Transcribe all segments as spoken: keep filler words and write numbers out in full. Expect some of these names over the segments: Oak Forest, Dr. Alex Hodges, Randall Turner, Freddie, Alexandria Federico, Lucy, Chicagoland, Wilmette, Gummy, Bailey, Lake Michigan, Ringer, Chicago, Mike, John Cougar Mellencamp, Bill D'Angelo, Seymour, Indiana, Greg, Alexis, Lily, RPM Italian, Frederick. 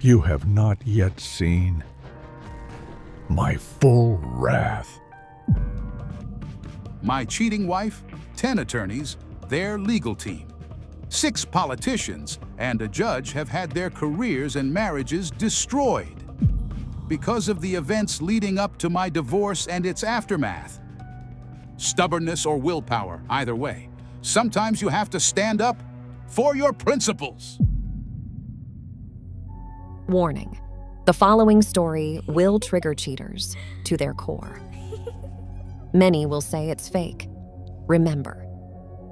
you have not yet seen my full wrath. My cheating wife, ten attorneys, their legal team, six politicians, and a judge have had their careers and marriages destroyed because of the events leading up to my divorce and its aftermath. Stubbornness or willpower, either way. Sometimes you have to stand up for your principles. Warning: the following story will trigger cheaters to their core. Many will say it's fake. Remember,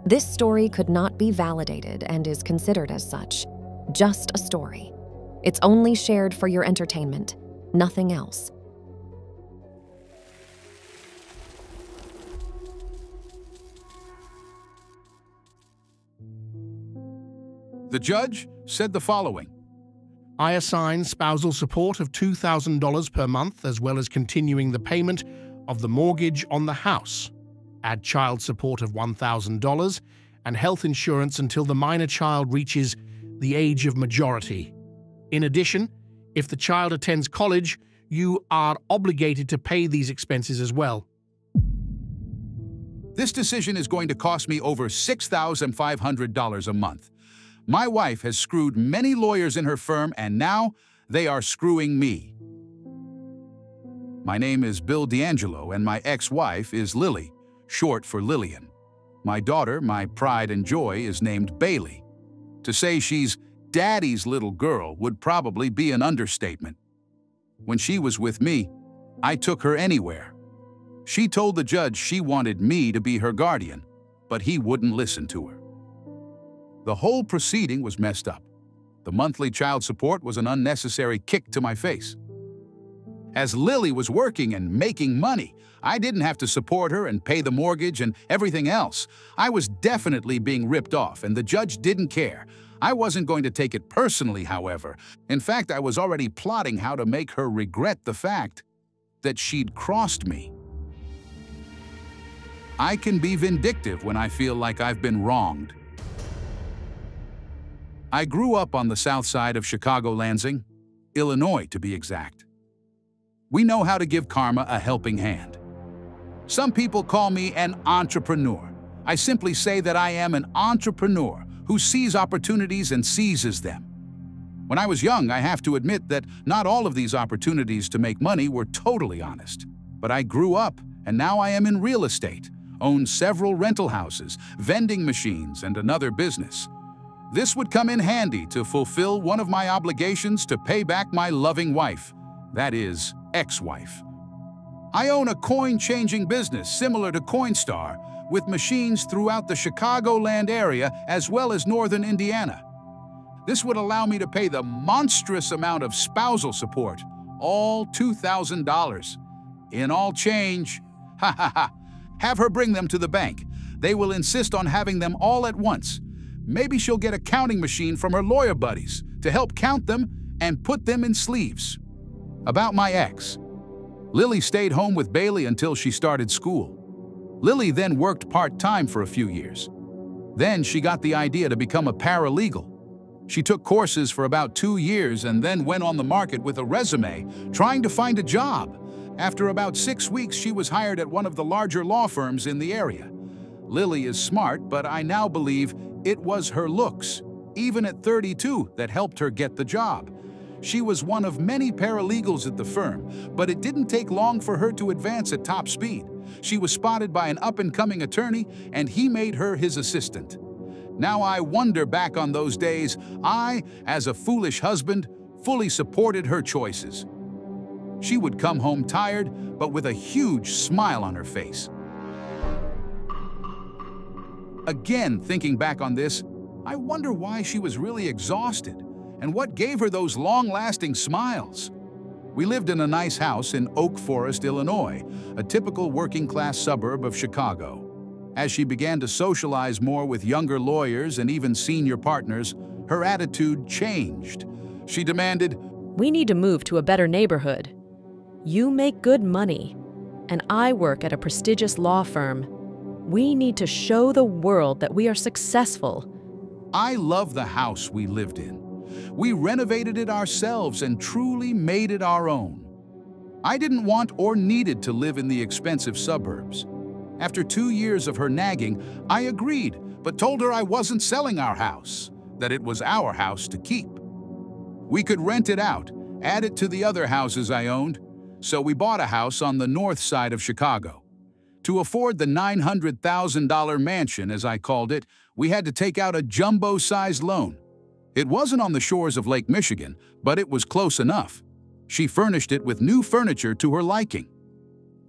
this story could not be validated and is considered as such. Just a story. It's only shared for your entertainment. Nothing else. The judge said the following: I assign spousal support of two thousand dollars per month, as well as continuing the payment of the mortgage on the house. Add child support of one thousand dollars and health insurance until the minor child reaches the age of majority. In addition, if the child attends college, you are obligated to pay these expenses as well. This decision is going to cost me over six thousand five hundred dollars a month. My wife has screwed many lawyers in her firm, and now they are screwing me. My name is Bill D'Angelo, and my ex-wife is Lily, short for Lillian. My daughter, my pride and joy, is named Bailey. To say she's Daddy's little girl would probably be an understatement. When she was with me, I took her anywhere. She told the judge she wanted me to be her guardian, but he wouldn't listen to her. The whole proceeding was messed up. The monthly child support was an unnecessary kick to my face. As Lily was working and making money, I didn't have to support her and pay the mortgage and everything else. I was definitely being ripped off, and the judge didn't care. I wasn't going to take it personally, however. In fact, I was already plotting how to make her regret the fact that she'd crossed me. I can be vindictive when I feel like I've been wronged. I grew up on the south side of Chicago, Lansing, Illinois to be exact. We know how to give karma a helping hand. Some people call me an entrepreneur. I simply say that I am an entrepreneur who sees opportunities and seizes them. When I was young, I have to admit that not all of these opportunities to make money were totally honest. But I grew up, and now I am in real estate, own several rental houses, vending machines, and another business. This would come in handy to fulfill one of my obligations to pay back my loving wife, that is, ex-wife. I own a coin-changing business similar to Coinstar, with machines throughout the Chicagoland area as well as northern Indiana. This would allow me to pay the monstrous amount of spousal support, all two thousand dollars. In all change, ha ha ha, have her bring them to the bank. They will insist on having them all at once. Maybe she'll get a counting machine from her lawyer buddies to help count them and put them in sleeves. About my ex, Lily stayed home with Bailey until she started school. Lily then worked part-time for a few years. Then she got the idea to become a paralegal. She took courses for about two years and then went on the market with a resume, trying to find a job. After about six weeks, she was hired at one of the larger law firms in the area. Lily is smart, but I now believe it was her looks, even at thirty-two, that helped her get the job. She was one of many paralegals at the firm, but it didn't take long for her to advance at top speed. She was spotted by an up-and-coming attorney, and he made her his assistant. Now I wonder back on those days, I, as a foolish husband, fully supported her choices. She would come home tired, but with a huge smile on her face. Again, thinking back on this, I wonder why she was really exhausted and what gave her those long-lasting smiles. We lived in a nice house in Oak Forest, Illinois, a typical working-class suburb of Chicago. As she began to socialize more with younger lawyers and even senior partners, her attitude changed. She demanded, "We need to move to a better neighborhood. You make good money, and I work at a prestigious law firm. We need to show the world that we are successful." I love the house we lived in. We renovated it ourselves and truly made it our own. I didn't want or needed to live in the expensive suburbs. After two years of her nagging, I agreed, but told her I wasn't selling our house, that it was our house to keep. We could rent it out, add it to the other houses I owned, so we bought a house on the north side of Chicago. To afford the nine hundred thousand dollar mansion, as I called it, we had to take out a jumbo-sized loan. It wasn't on the shores of Lake Michigan, but it was close enough. She furnished it with new furniture to her liking.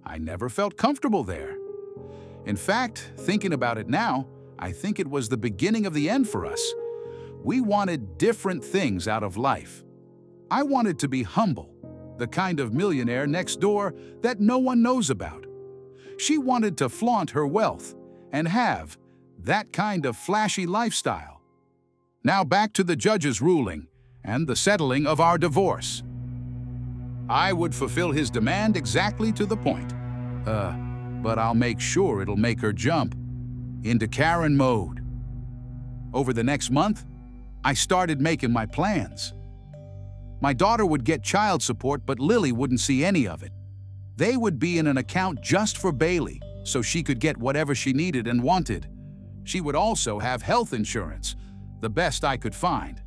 I never felt comfortable there. In fact, thinking about it now, I think it was the beginning of the end for us. We wanted different things out of life. I wanted to be humble, the kind of millionaire next door that no one knows about. She wanted to flaunt her wealth and have that kind of flashy lifestyle. Now back to the judge's ruling and the settling of our divorce. I would fulfill his demand exactly to the point. Uh, but I'll make sure it'll make her jump into Karen mode. Over the next month, I started making my plans. My daughter would get child support, but Lily wouldn't see any of it. They would be in an account just for Bailey, so she could get whatever she needed and wanted. She would also have health insurance, the best I could find.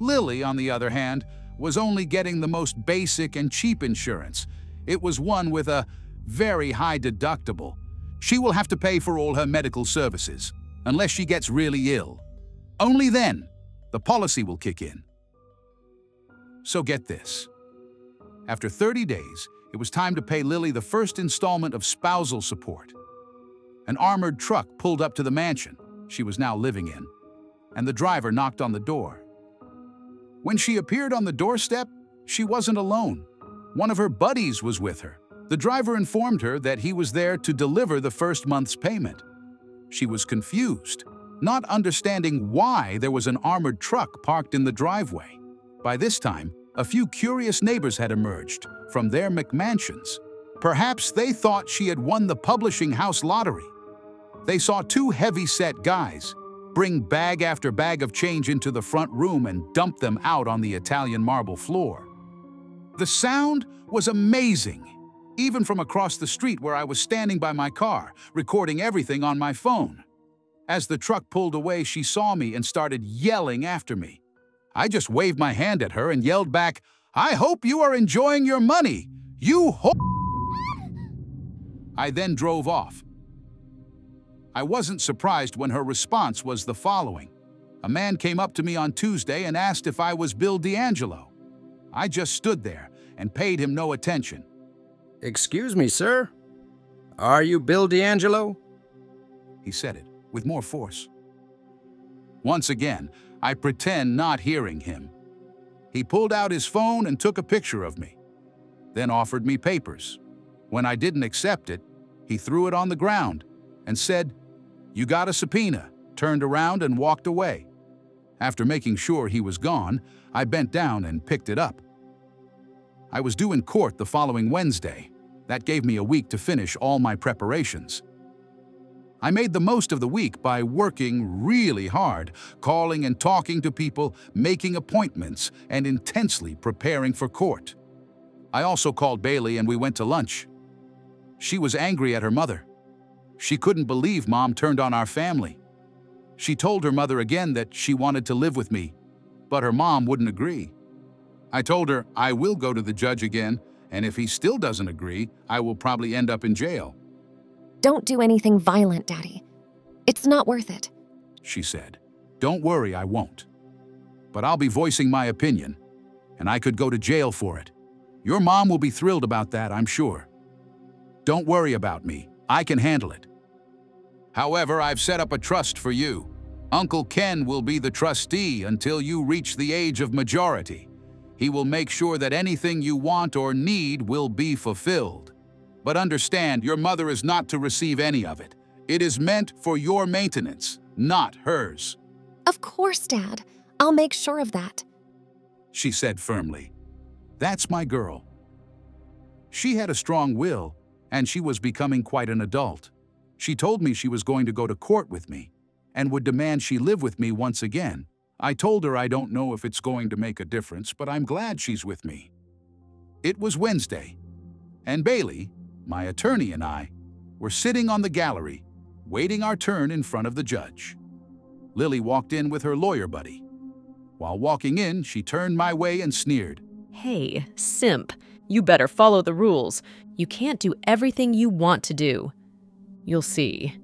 Lily, on the other hand, was only getting the most basic and cheap insurance. It was one with a very high deductible. She will have to pay for all her medical services, unless she gets really ill. Only then, the policy will kick in. So get this. After thirty days, it was time to pay Lily the first installment of spousal support. An armored truck pulled up to the mansion she was now living in, and the driver knocked on the door. When she appeared on the doorstep, she wasn't alone. One of her buddies was with her. The driver informed her that he was there to deliver the first month's payment. She was confused, not understanding why there was an armored truck parked in the driveway. By this time, a few curious neighbors had emerged from their McMansions. Perhaps they thought she had won the publishing house lottery. They saw two heavy-set guys bring bag after bag of change into the front room and dump them out on the Italian marble floor. The sound was amazing, even from across the street where I was standing by my car, recording everything on my phone. As the truck pulled away, she saw me and started yelling after me. I just waved my hand at her and yelled back, "I hope you are enjoying your money! You ho-" I then drove off. I wasn't surprised when her response was the following. A man came up to me on Tuesday and asked if I was Bill D'Angelo. I just stood there and paid him no attention. "Excuse me, sir. Are you Bill D'Angelo?" He said it with more force. Once again, I pretend not hearing him. He pulled out his phone and took a picture of me, then offered me papers. When I didn't accept it, he threw it on the ground and said, "You got a subpoena," turned around and walked away. After making sure he was gone, I bent down and picked it up. I was due in court the following Wednesday. That gave me a week to finish all my preparations. I made the most of the week by working really hard, calling and talking to people, making appointments, and intensely preparing for court. I also called Bailey and we went to lunch. She was angry at her mother. She couldn't believe Mom turned on our family. She told her mother again that she wanted to live with me, but her mom wouldn't agree. I told her I will go to the judge again, and if he still doesn't agree, I will probably end up in jail. "Don't do anything violent, Daddy. It's not worth it," she said. "Don't worry, I won't. But I'll be voicing my opinion, and I could go to jail for it. Your mom will be thrilled about that, I'm sure. Don't worry about me. I can handle it. However, I've set up a trust for you. Uncle Ken will be the trustee until you reach the age of majority. He will make sure that anything you want or need will be fulfilled. But understand, your mother is not to receive any of it. It is meant for your maintenance, not hers." "Of course, Dad. I'll make sure of that," she said firmly. That's my girl. She had a strong will, and she was becoming quite an adult. She told me she was going to go to court with me and would demand she live with me once again. I told her I don't know if it's going to make a difference, but I'm glad she's with me. It was Wednesday, and Bailey, my attorney, and I were sitting on the gallery, waiting our turn in front of the judge. Lily walked in with her lawyer buddy. While walking in, she turned my way and sneered. Hey, simp, you better follow the rules. You can't do everything you want to do. You'll see.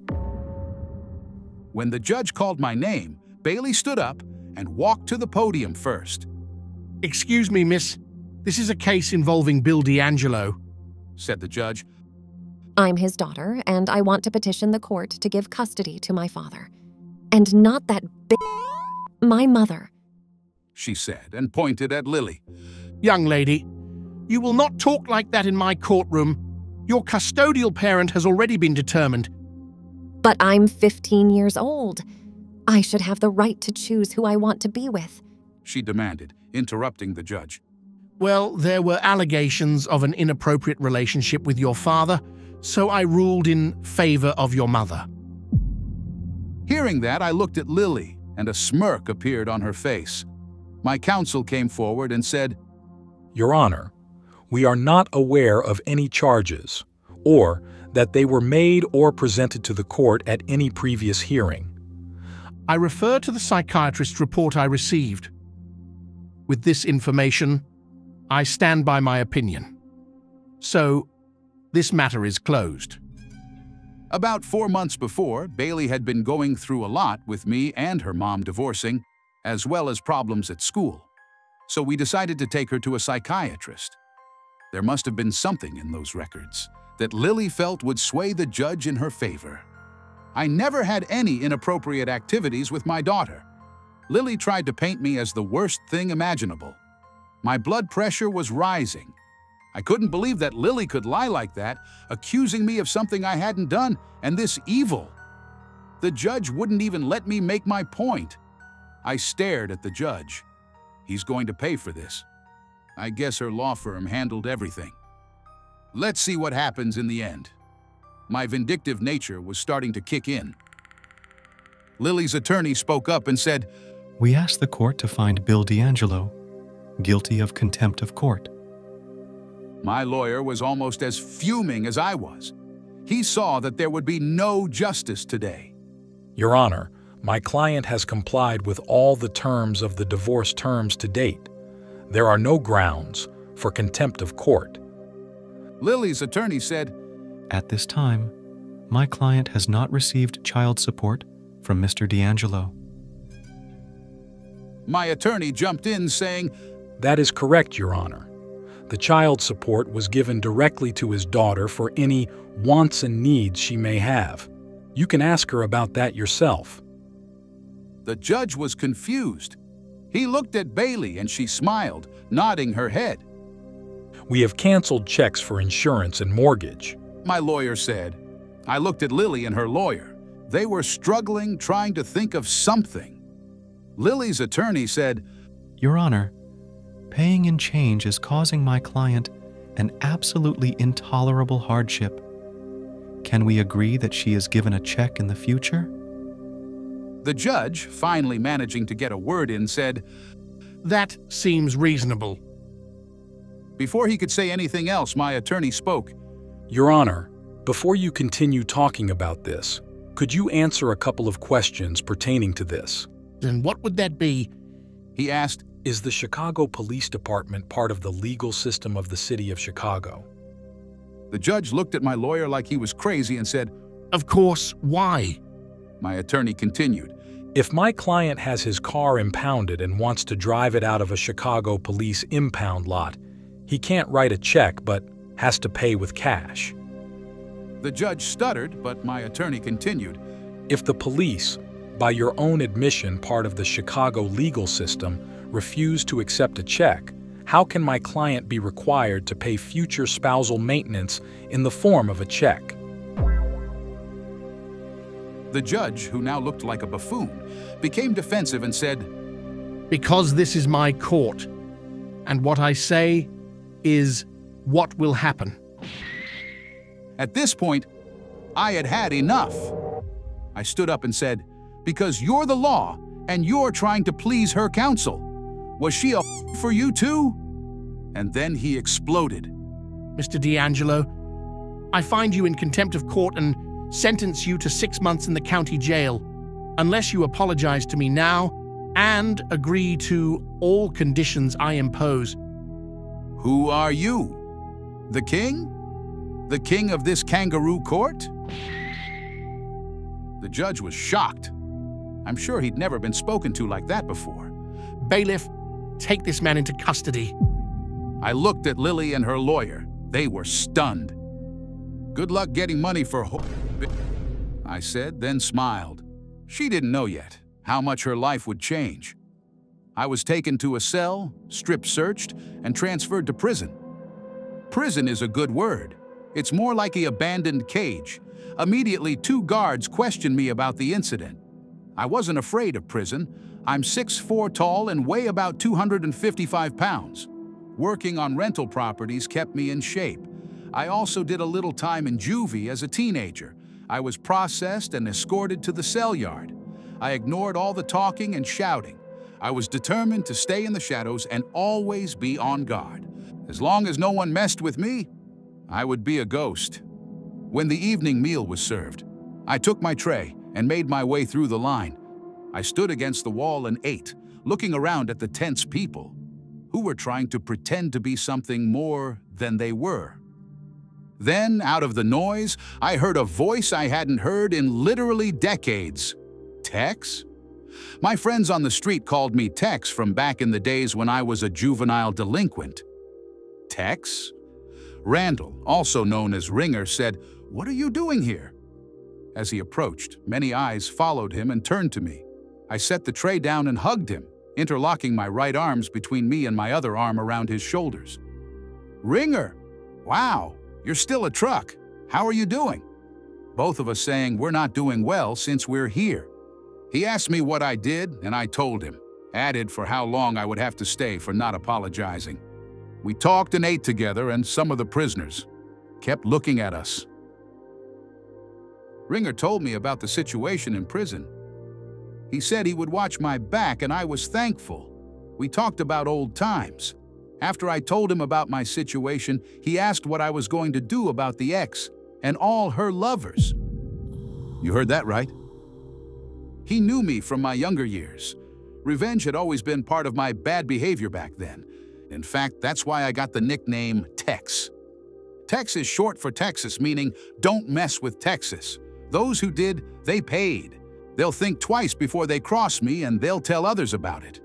When the judge called my name, Bailey stood up and walked to the podium first. Excuse me, miss. This is a case involving Bill D'Angelo, said the judge. I'm his daughter, and I want to petition the court to give custody to my father. And not that b****, my mother, she said, and pointed at Lily. Young lady, you will not talk like that in my courtroom. Your custodial parent has already been determined. But I'm fifteen years old. I should have the right to choose who I want to be with, she demanded, interrupting the judge. Well, there were allegations of an inappropriate relationship with your father, so I ruled in favor of your mother. Hearing that, I looked at Lily, and a smirk appeared on her face. My counsel came forward and said, Your Honor, we are not aware of any charges, or that they were made or presented to the court at any previous hearing. I refer to the psychiatrist's report I received. With this information, I stand by my opinion. So, this matter is closed. About four months before, Bailey had been going through a lot with me and her mom divorcing, as well as problems at school. So we decided to take her to a psychiatrist. There must have been something in those records that Lily felt would sway the judge in her favor. I never had any inappropriate activities with my daughter. Lily tried to paint me as the worst thing imaginable. My blood pressure was rising. I couldn't believe that Lily could lie like that, accusing me of something I hadn't done, and this evil. The judge wouldn't even let me make my point. I stared at the judge. He's going to pay for this. I guess her law firm handled everything. Let's see what happens in the end. My vindictive nature was starting to kick in. Lily's attorney spoke up and said, We asked the court to find Bill D'Angelo guilty of contempt of court. My lawyer was almost as fuming as I was. He saw that there would be no justice today. Your Honor, my client has complied with all the terms of the divorce terms to date. There are no grounds for contempt of court. Lily's attorney said, At this time, my client has not received child support from Mister D'Angelo. My attorney jumped in saying, That is correct, Your Honor. The child support was given directly to his daughter for any wants and needs she may have. You can ask her about that yourself. The judge was confused. He looked at Bailey and she smiled, nodding her head. We have canceled checks for insurance and mortgage, my lawyer said. I looked at Lily and her lawyer. They were struggling, trying to think of something. Lily's attorney said, Your Honor, paying in change is causing my client an absolutely intolerable hardship. Can we agree that she is given a check in the future? The judge, finally managing to get a word in, said, That seems reasonable. Before he could say anything else, my attorney spoke. Your Honor, before you continue talking about this, could you answer a couple of questions pertaining to this? Then what would that be? He asked. Is the Chicago Police Department part of the legal system of the city of Chicago? The judge looked at my lawyer like he was crazy and said, Of course, why? My attorney continued. If my client has his car impounded and wants to drive it out of a Chicago police impound lot, he can't write a check but has to pay with cash. The judge stuttered, but my attorney continued. If the police, by your own admission, part of the Chicago legal system, refuse to accept a check, how can my client be required to pay future spousal maintenance in the form of a check? The judge, who now looked like a buffoon, became defensive and said, Because this is my court, and what I say is what will happen. At this point, I had had enough. I stood up and said, Because you're the law, and you're trying to please her counsel. Was she a for you too? And then he exploded. Mister D'Angelo, I find you in contempt of court and sentence you to six months in the county jail, unless you apologize to me now and agree to all conditions I impose. Who are you? The king? The king of this kangaroo court? The judge was shocked. I'm sure he'd never been spoken to like that before. Bailiff, take this man into custody. I looked at Lily and her lawyer. They were stunned. Good luck getting money for ho- I said, then smiled. She didn't know yet how much her life would change. I was taken to a cell, strip-searched, and transferred to prison. Prison is a good word. It's more like an abandoned cage. Immediately, two guards questioned me about the incident. I wasn't afraid of prison. I'm six foot four tall and weigh about two hundred fifty-five pounds. Working on rental properties kept me in shape. I also did a little time in juvie as a teenager. I was processed and escorted to the cell yard. I ignored all the talking and shouting. I was determined to stay in the shadows and always be on guard. As long as no one messed with me, I would be a ghost. When the evening meal was served, I took my tray and made my way through the line. I stood against the wall and ate, looking around at the tense people who were trying to pretend to be something more than they were. Then, out of the noise, I heard a voice I hadn't heard in literally decades. Tex? My friends on the street called me Tex from back in the days when I was a juvenile delinquent. Tex? Randall, also known as Ringer, said, "What are you doing here?" As he approached, many eyes followed him and turned to me. I set the tray down and hugged him, interlocking my right arms between me and my other arm around his shoulders. "Ringer! Wow, you're still a truck. How are you doing?" Both of us saying we're not doing well since we're here. He asked me what I did, and I told him, added for how long I would have to stay for not apologizing. We talked and ate together, and some of the prisoners kept looking at us. Ringer told me about the situation in prison. He said he would watch my back, and I was thankful. We talked about old times. After I told him about my situation, he asked what I was going to do about the ex and all her lovers. You heard that right? He knew me from my younger years. Revenge had always been part of my bad behavior back then. In fact, that's why I got the nickname Tex. Tex is short for Texas, meaning don't mess with Texas. Those who did, they paid. They'll think twice before they cross me, and they'll tell others about it.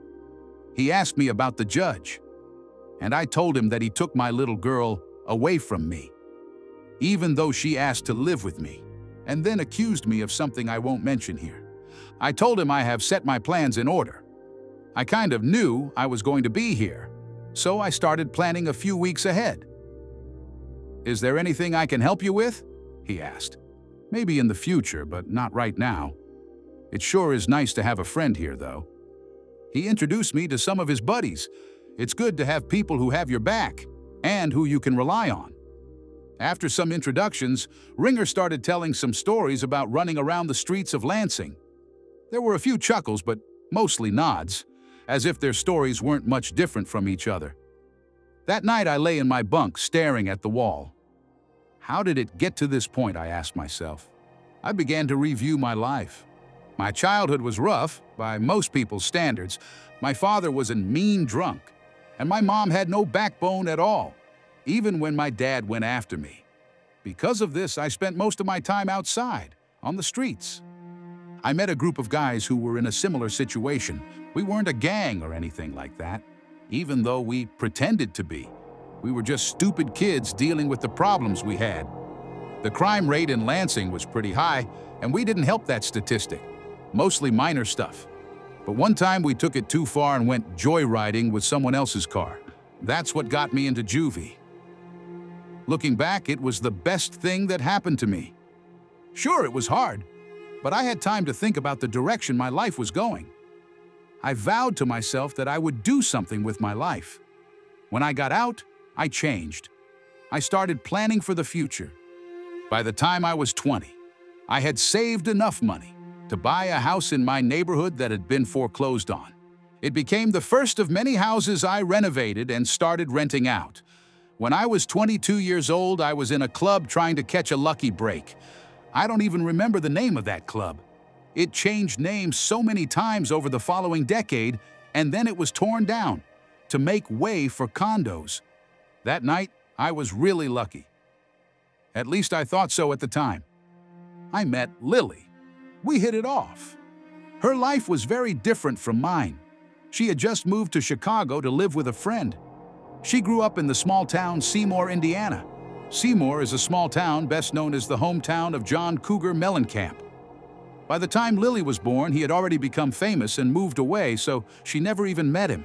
He asked me about the judge, and I told him that he took my little girl away from me, even though she asked to live with me, and then accused me of something I won't mention here. I told him I have set my plans in order. I kind of knew I was going to be here, so I started planning a few weeks ahead. "Is there anything I can help you with?" he asked. Maybe in the future, but not right now. It sure is nice to have a friend here, though. He introduced me to some of his buddies. It's good to have people who have your back and who you can rely on. After some introductions, Ringer started telling some stories about running around the streets of Lansing. There were a few chuckles, but mostly nods, as if their stories weren't much different from each other. That night I lay in my bunk staring at the wall. How did it get to this point, I asked myself. I began to review my life. My childhood was rough, by most people's standards. My father was a mean drunk, and my mom had no backbone at all, even when my dad went after me. Because of this, I spent most of my time outside, on the streets. I met a group of guys who were in a similar situation. We weren't a gang or anything like that, even though we pretended to be. We were just stupid kids dealing with the problems we had. The crime rate in Lansing was pretty high, and we didn't help that statistic. Mostly minor stuff. But one time we took it too far and went joyriding with someone else's car. That's what got me into juvie. Looking back, it was the best thing that happened to me. Sure, it was hard, but I had time to think about the direction my life was going. I vowed to myself that I would do something with my life. When I got out, I changed. I started planning for the future. By the time I was twenty, I had saved enough money to buy a house in my neighborhood that had been foreclosed on. It became the first of many houses I renovated and started renting out. When I was twenty-two years old, I was in a club trying to catch a lucky break. I don't even remember the name of that club. It changed names so many times over the following decade, and then it was torn down to make way for condos. That night, I was really lucky. At least I thought so at the time. I met Lily. We hit it off. Her life was very different from mine. She had just moved to Chicago to live with a friend. She grew up in the small town Seymour, Indiana. Seymour is a small town best known as the hometown of John Cougar Mellencamp. By the time Lily was born, he had already become famous and moved away, so she never even met him.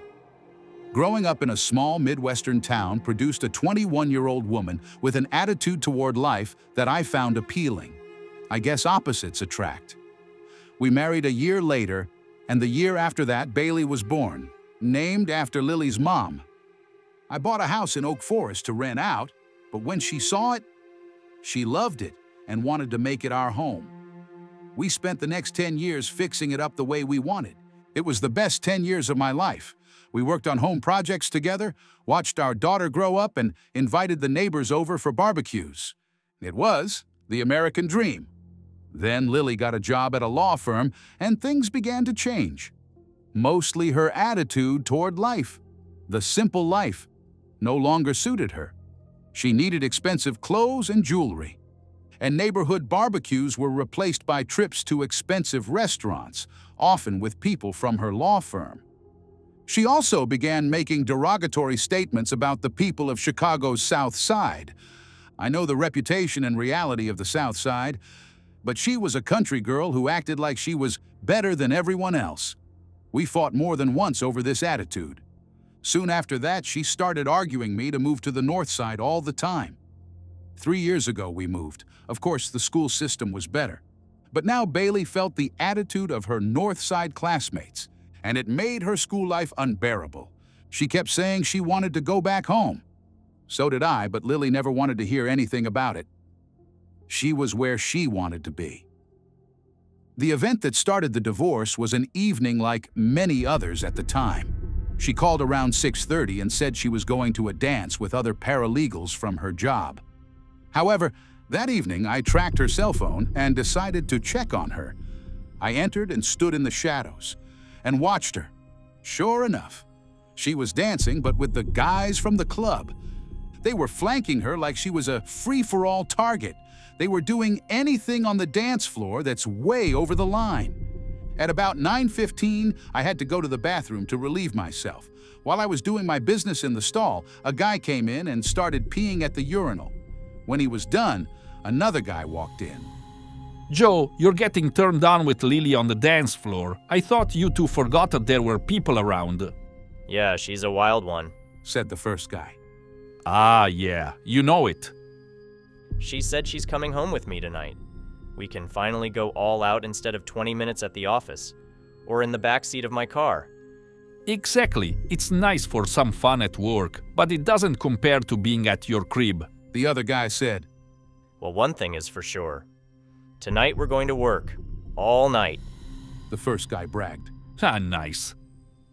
Growing up in a small Midwestern town produced a twenty-one-year-old woman with an attitude toward life that I found appealing. I guess opposites attract. We married a year later, and the year after that, Bailey was born, named after Lily's mom. I bought a house in Oak Forest to rent out, but when she saw it, she loved it and wanted to make it our home. We spent the next ten years fixing it up the way we wanted. It was the best ten years of my life. We worked on home projects together, watched our daughter grow up, and invited the neighbors over for barbecues. It was the American dream. Then Lily got a job at a law firm, and things began to change. Mostly her attitude toward life, the simple life, no longer suited her. She needed expensive clothes and jewelry, and neighborhood barbecues were replaced by trips to expensive restaurants, often with people from her law firm. She also began making derogatory statements about the people of Chicago's South Side. I know the reputation and reality of the South Side, but she was a country girl who acted like she was better than everyone else. We fought more than once over this attitude. Soon after that, she started arguing me to move to the north side all the time. Three years ago, we moved. Of course, the school system was better. But now Bailey felt the attitude of her north side classmates, and it made her school life unbearable. She kept saying she wanted to go back home. So did I, but Lily never wanted to hear anything about it. She was where she wanted to be. The event that started the divorce was an evening like many others at the time. She called around six thirty and said she was going to a dance with other paralegals from her job. However, that evening I tracked her cell phone and decided to check on her. I entered and stood in the shadows and watched her. Sure enough, she was dancing, but with the guys from the club. They were flanking her like she was a free-for-all target. They were doing anything on the dance floor that's way over the line. At about nine fifteen, I had to go to the bathroom to relieve myself. While I was doing my business in the stall, a guy came in and started peeing at the urinal. When he was done, another guy walked in. Joe, you're getting turned on with Lily on the dance floor. I thought you two forgot that there were people around. Yeah, she's a wild one, said the first guy. Ah, yeah, you know it. She said she's coming home with me tonight. We can finally go all out instead of twenty minutes at the office, or in the backseat of my car. Exactly. It's nice for some fun at work, but it doesn't compare to being at your crib, the other guy said. Well, one thing is for sure. Tonight we're going to work. All night, the first guy bragged. Ah, nice.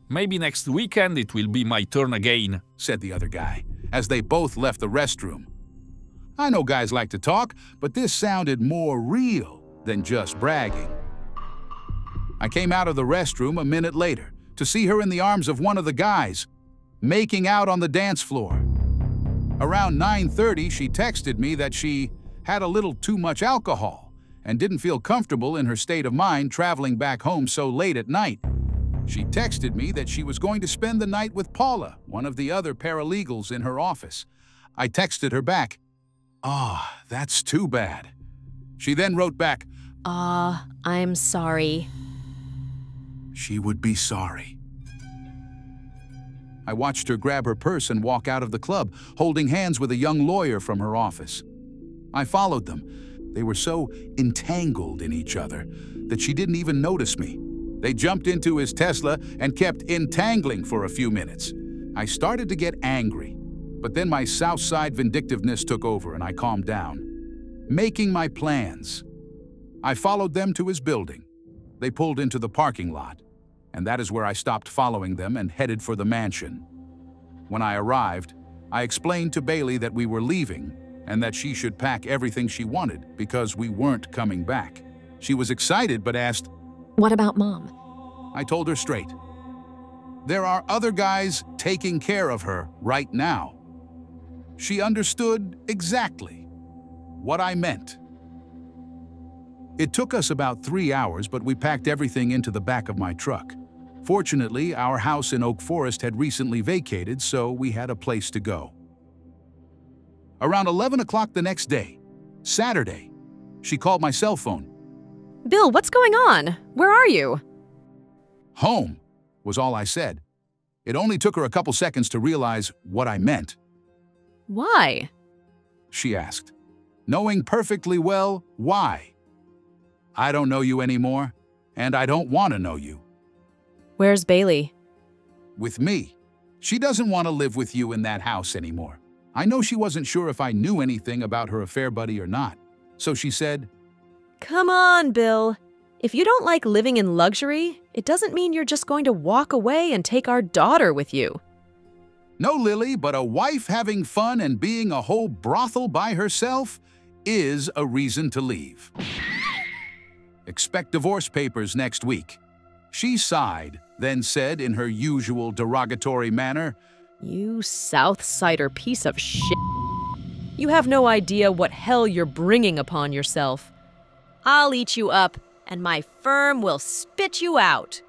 Maybe next weekend it will be my turn again, said the other guy, as they both left the restroom. I know guys like to talk, but this sounded more real than just bragging. I came out of the restroom a minute later to see her in the arms of one of the guys, making out on the dance floor. Around nine thirty, she texted me that she had a little too much alcohol and didn't feel comfortable in her state of mind traveling back home so late at night. She texted me that she was going to spend the night with Paula, one of the other paralegals in her office. I texted her back, "Ah, oh, that's too bad." She then wrote back, "Ah, uh, I'm sorry." She would be sorry. I watched her grab her purse and walk out of the club, holding hands with a young lawyer from her office. I followed them. They were so entangled in each other that she didn't even notice me. They jumped into his Tesla and kept entangling for a few minutes. I started to get angry. But then my South Side vindictiveness took over and I calmed down, making my plans. I followed them to his building. They pulled into the parking lot, and that is where I stopped following them and headed for the mansion. When I arrived, I explained to Bailey that we were leaving and that she should pack everything she wanted because we weren't coming back. She was excited but asked, "What about Mom?" I told her straight. There are other guys taking care of her right now. She understood exactly what I meant. It took us about three hours, but we packed everything into the back of my truck. Fortunately, our house in Oak Forest had recently vacated, so we had a place to go. Around eleven o'clock the next day, Saturday, she called my cell phone. "Bill, what's going on? Where are you?" "Home," was all I said. It only took her a couple seconds to realize what I meant. "Why?" she asked, knowing perfectly well why. "I don't know you anymore, and I don't want to know you." "Where's Bailey?" "With me. She doesn't want to live with you in that house anymore." I know she wasn't sure if I knew anything about her affair buddy or not, so she said, "Come on, Bill. If you don't like living in luxury, it doesn't mean you're just going to walk away and take our daughter with you." No, Lily, but a wife having fun and being a whole brothel by herself is a reason to leave. Expect divorce papers next week. She sighed, then said in her usual derogatory manner, "You South Sider piece of shit. You have no idea what hell you're bringing upon yourself. I'll eat you up, and my firm will spit you out."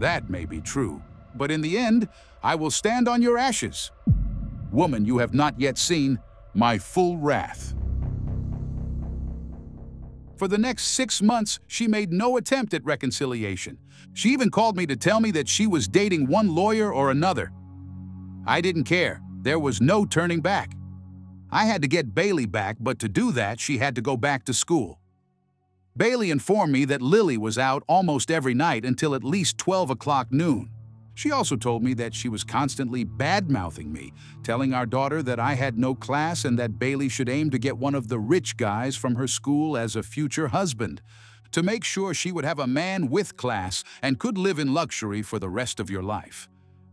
That may be true, but in the end, I will stand on your ashes. Woman, you have not yet seen my full wrath. For the next six months, she made no attempt at reconciliation. She even called me to tell me that she was dating one lawyer or another. I didn't care. There was no turning back. I had to get Bailey back, but to do that, she had to go back to school. Bailey informed me that Lily was out almost every night until at least twelve o'clock noon. She also told me that she was constantly bad-mouthing me, telling our daughter that I had no class and that Bailey should aim to get one of the rich guys from her school as a future husband, to make sure she would have a man with class and could live in luxury for the rest of your life.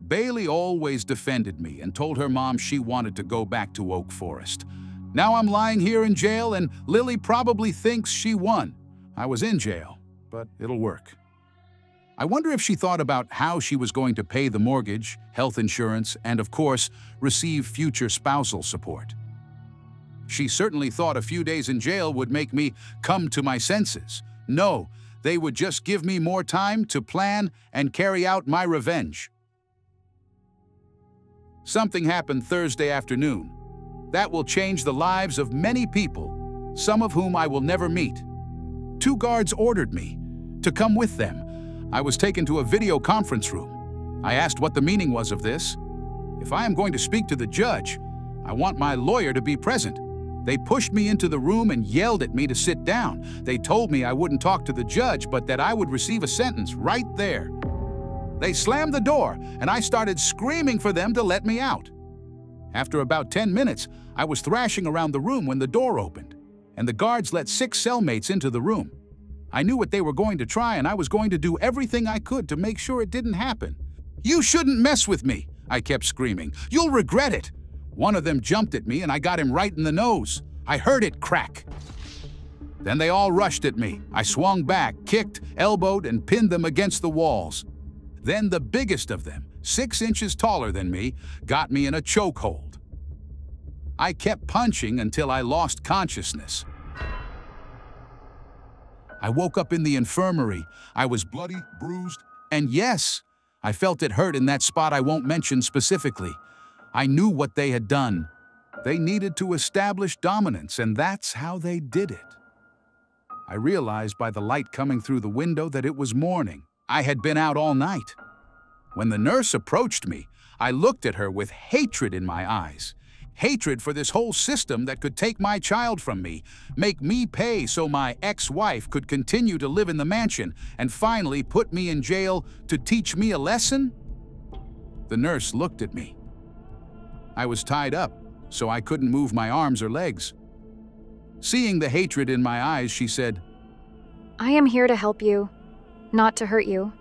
Bailey always defended me and told her mom she wanted to go back to Oak Forest. Now I'm lying here in jail, and Lily probably thinks she won. I was in jail, but it'll work. I wonder if she thought about how she was going to pay the mortgage, health insurance, and of course, receive future spousal support. She certainly thought a few days in jail would make me come to my senses. No, they would just give me more time to plan and carry out my revenge. Something happened Thursday afternoon that will change the lives of many people, some of whom I will never meet. Two guards ordered me to come with them. I was taken to a video conference room. I asked what the meaning was of this. If I am going to speak to the judge, I want my lawyer to be present. They pushed me into the room and yelled at me to sit down. They told me I wouldn't talk to the judge, but that I would receive a sentence right there. They slammed the door, and I started screaming for them to let me out. After about ten minutes, I was thrashing around the room when the door opened, and the guards let six cellmates into the room. I knew what they were going to try, and I was going to do everything I could to make sure it didn't happen. "You shouldn't mess with me," I kept screaming. "You'll regret it." One of them jumped at me, and I got him right in the nose. I heard it crack. Then they all rushed at me. I swung back, kicked, elbowed, and pinned them against the walls. Then the biggest of them, six inches taller than me, got me in a chokehold. I kept punching until I lost consciousness. I woke up in the infirmary. I was bloody, bruised, and yes, I felt it hurt in that spot I won't mention specifically. I knew what they had done. They needed to establish dominance, and that's how they did it. I realized by the light coming through the window that it was morning. I had been out all night. When the nurse approached me, I looked at her with hatred in my eyes. Hatred for this whole system that could take my child from me, make me pay so my ex-wife could continue to live in the mansion, and finally put me in jail to teach me a lesson? The nurse looked at me. I was tied up, so I couldn't move my arms or legs. Seeing the hatred in my eyes, she said, "I am here to help you. Not to hurt you.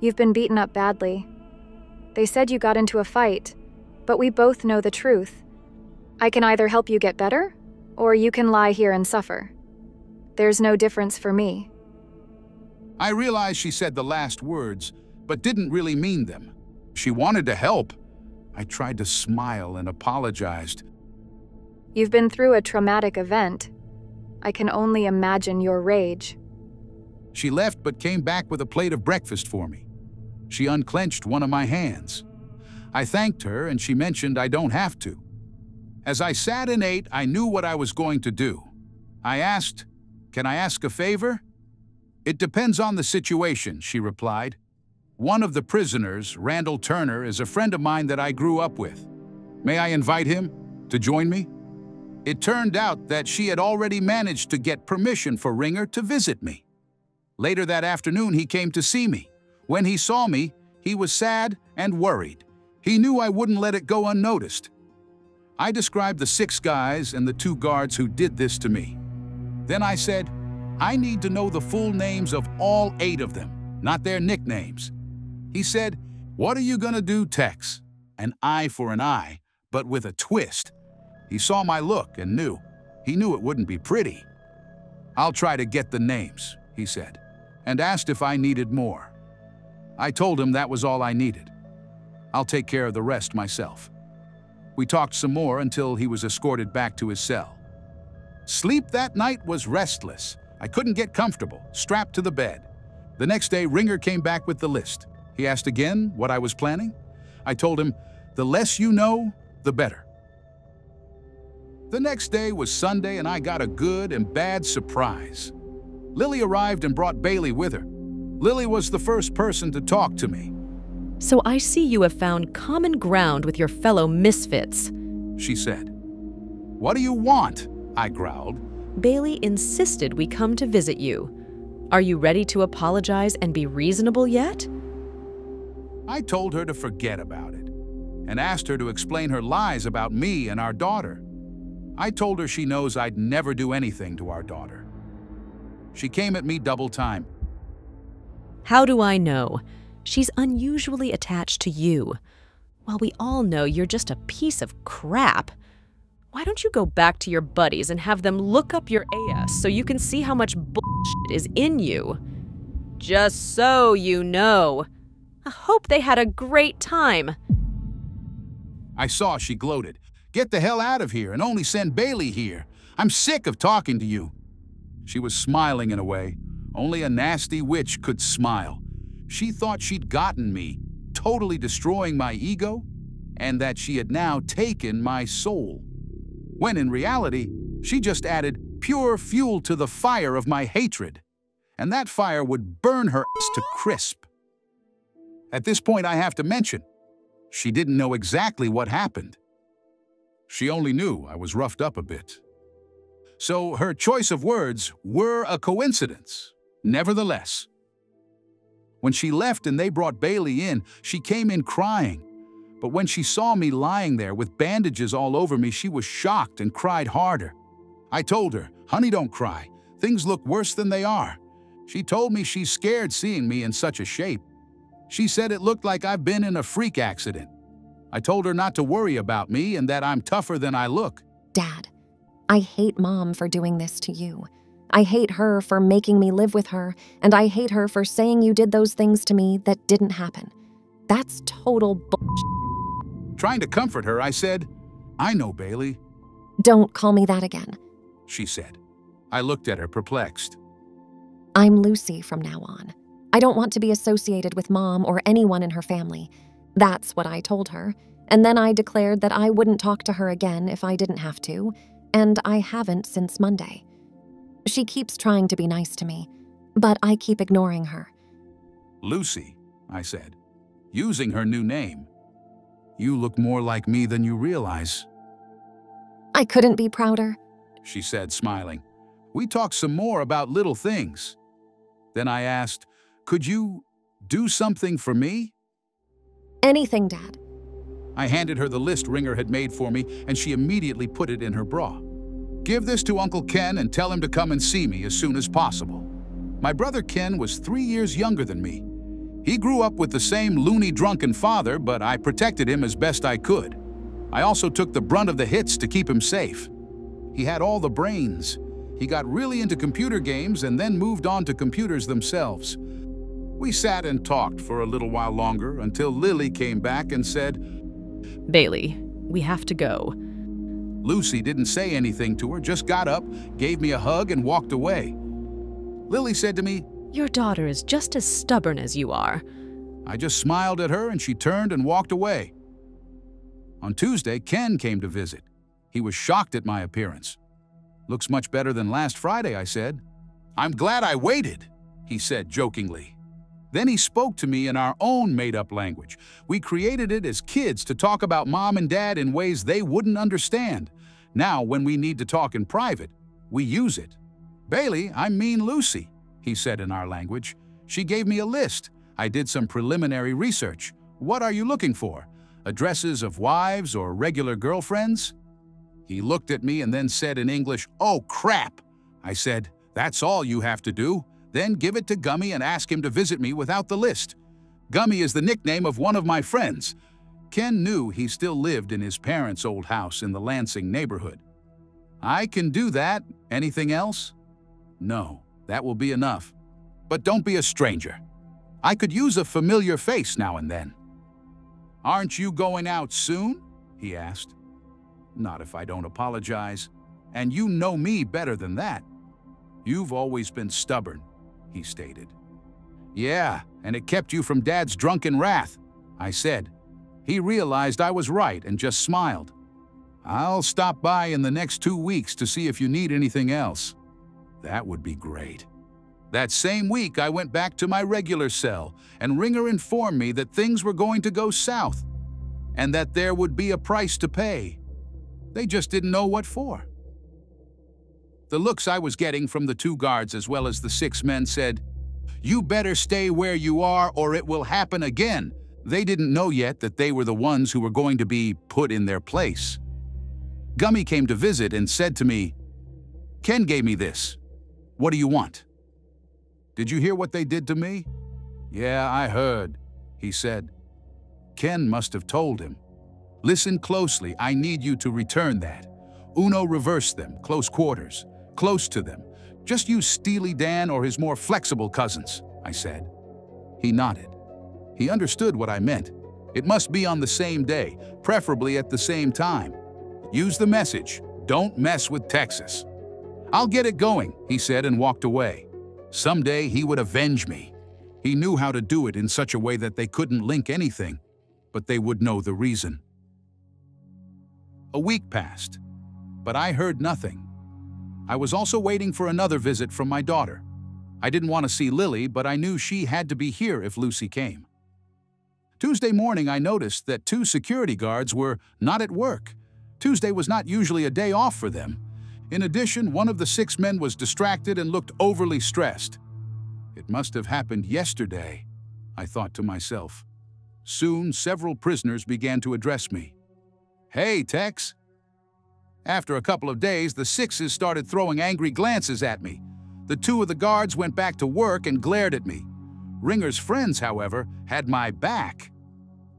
You've been beaten up badly. They said you got into a fight, but we both know the truth. I can either help you get better, or you can lie here and suffer. There's no difference for me. I realize she said the last words, but didn't really mean them. She wanted to help. I tried to smile and apologized. You've been through a traumatic event. I can only imagine your rage. She left but came back with a plate of breakfast for me. She unclenched one of my hands. I thanked her and she mentioned I don't have to. As I sat and ate, I knew what I was going to do. I asked, "Can I ask a favor?" "It depends on the situation," she replied. "One of the prisoners, Randall Turner, is a friend of mine that I grew up with. May I invite him to join me?" It turned out that she had already managed to get permission for Ringer to visit me. Later that afternoon, he came to see me. When he saw me, he was sad and worried. He knew I wouldn't let it go unnoticed. I described the six guys and the two guards who did this to me. Then I said, "I need to know the full names of all eight of them, not their nicknames." He said, "What are you gonna do, Tex? An eye for an eye, but with a twist." He saw my look and knew. He knew it wouldn't be pretty. "I'll try to get the names," he said, and asked if I needed more. I told him that was all I needed. "I'll take care of the rest myself." We talked some more until he was escorted back to his cell. Sleep that night was restless. I couldn't get comfortable, strapped to the bed. The next day, Ringer came back with the list. He asked again what I was planning. I told him, "The less you know, the better." The next day was Sunday and I got a good and bad surprise. Lily arrived and brought Bailey with her. Lily was the first person to talk to me. "So I see you have found common ground with your fellow misfits," she said. "What do you want?" I growled. "Bailey insisted we come to visit you. Are you ready to apologize and be reasonable yet?" I told her to forget about it and asked her to explain her lies about me and our daughter. I told her she knows I'd never do anything to our daughter. She came at me double time. "How do I know? She's unusually attached to you. While we all know you're just a piece of crap, why don't you go back to your buddies and have them look up your ass so you can see how much bullshit is in you? Just so you know. I hope they had a great time." I saw she gloated. "Get the hell out of here and only send Bailey here. I'm sick of talking to you." She was smiling in a way only a nasty witch could smile. She thought she'd gotten me, totally destroying my ego, and that she had now taken my soul. When in reality, she just added pure fuel to the fire of my hatred, and that fire would burn her ass to crisp. At this point, I have to mention, she didn't know exactly what happened. She only knew I was roughed up a bit. So her choice of words were a coincidence, nevertheless. When she left and they brought Bailey in, she came in crying. But when she saw me lying there with bandages all over me, she was shocked and cried harder. I told her, "Honey, don't cry. Things look worse than they are." She told me she's scared seeing me in such a shape. She said it looked like I've been in a freak accident. I told her not to worry about me and that I'm tougher than I look. "Dad, I hate Mom for doing this to you. I hate her for making me live with her, and I hate her for saying you did those things to me that didn't happen. That's total bullshit." Trying to comfort her, I said, "I know, Bailey." "Don't call me that again," she said. I looked at her, perplexed. "I'm Lucy from now on. I don't want to be associated with Mom or anyone in her family. That's what I told her, and then I declared that I wouldn't talk to her again if I didn't have to, and I haven't since Monday. She keeps trying to be nice to me, but I keep ignoring her." "Lucy," I said, using her new name, "you look more like me than you realize." "I couldn't be prouder," she said, smiling. We talked some more about little things. Then I asked, "Could you do something for me?" "Anything, Dad." I handed her the list Ringer had made for me, and she immediately put it in her bra. "Give this to Uncle Ken and tell him to come and see me as soon as possible." My brother Ken was three years younger than me. He grew up with the same loony, drunken father, but I protected him as best I could. I also took the brunt of the hits to keep him safe. He had all the brains. He got really into computer games and then moved on to computers themselves. We sat and talked for a little while longer until Lily came back and said, "Bailey, we have to go." Lucy didn't say anything to her, just got up, gave me a hug, and walked away. Lily said to me, "Your daughter is just as stubborn as you are." I just smiled at her and she turned and walked away. On Tuesday, Ken came to visit. He was shocked at my appearance. "Looks much better than last Friday," I said. "I'm glad I waited," he said jokingly. Then he spoke to me in our own made-up language. We created it as kids to talk about mom and dad in ways they wouldn't understand. Now, when we need to talk in private, we use it. "Bailey, I mean Lucy," he said in our language. She gave me a list. I did some preliminary research. "What are you looking for? Addresses of wives or regular girlfriends?" He looked at me and then said in English, "Oh, crap." I said, "That's all you have to do. Then give it to Gummy and ask him to visit me without the list. Gummy is the nickname of one of my friends." Ken knew he still lived in his parents' old house in the Lansing neighborhood. "I can do that. Anything else?" "No, that will be enough. But don't be a stranger. I could use a familiar face now and then." "Aren't you going out soon?" he asked. "Not if I don't apologize. And you know me better than that." "You've always been stubborn," he stated. "Yeah, and it kept you from Dad's drunken wrath," I said. He realized I was right and just smiled. "I'll stop by in the next two weeks to see if you need anything else." That would be great. That same week, I went back to my regular cell, and Ringer informed me that things were going to go south and that there would be a price to pay. They just didn't know what for. The looks I was getting from the two guards as well as the six men said, "You better stay where you are or it will happen again." They didn't know yet that they were the ones who were going to be put in their place. Gummy came to visit and said to me, "Ken gave me this. What do you want?" "Did you hear what they did to me?" "Yeah, I heard," he said. Ken must have told him. "Listen closely, I need you to return that. Uno reverse them, close quarters, close to them. Just use Steely Dan or his more flexible cousins," I said. He nodded. He understood what I meant. It must be on the same day, preferably at the same time. Use the message, "Don't mess with Texas." "I'll get it going," he said and walked away. Someday he would avenge me. He knew how to do it in such a way that they couldn't link anything, but they would know the reason. A week passed, but I heard nothing. I was also waiting for another visit from my daughter. I didn't want to see Lily, but I knew she had to be here if Lucy came. Tuesday morning, I noticed that two security guards were not at work. Tuesday was not usually a day off for them. In addition, one of the six men was distracted and looked overly stressed. "It must have happened yesterday," I thought to myself. Soon, several prisoners began to address me. "Hey, Tex." After a couple of days, the sixes started throwing angry glances at me. The two of the guards went back to work and glared at me. Ringer's friends, however, had my back.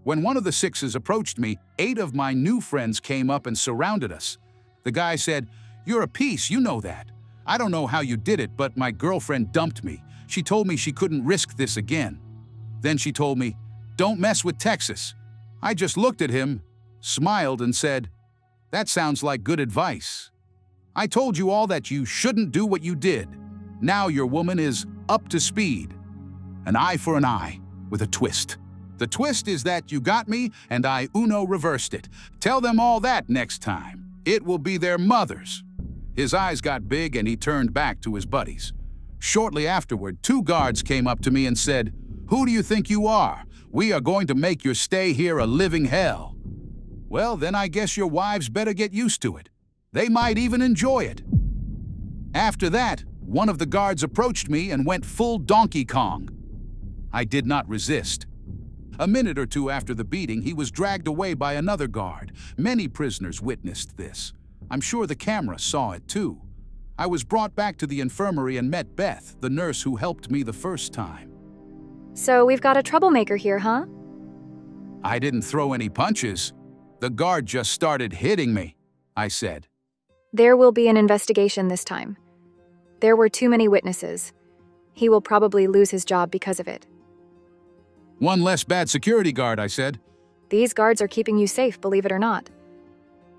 When one of the sixes approached me, eight of my new friends came up and surrounded us. The guy said, "You're a piece, you know that. I don't know how you did it, but my girlfriend dumped me. She told me she couldn't risk this again. Then she told me, 'Don't mess with Texas.'" I just looked at him, smiled, and said, "That sounds like good advice. I told you all that you shouldn't do what you did. Now your woman is up to speed. An eye for an eye, with a twist. The twist is that you got me, and I Uno reversed it. Tell them all that next time. It will be their mothers." His eyes got big and he turned back to his buddies. Shortly afterward, two guards came up to me and said, "Who do you think you are? We are going to make your stay here a living hell." "Well, then I guess your wives better get used to it. They might even enjoy it." After that, one of the guards approached me and went full Donkey Kong. I did not resist. A minute or two after the beating, he was dragged away by another guard. Many prisoners witnessed this. I'm sure the camera saw it too. I was brought back to the infirmary and met Beth, the nurse who helped me the first time. So we've got a troublemaker here, huh? I didn't throw any punches. The guard just started hitting me, I said. There will be an investigation this time. There were too many witnesses. He will probably lose his job because of it. One less bad security guard, I said. These guards are keeping you safe, believe it or not.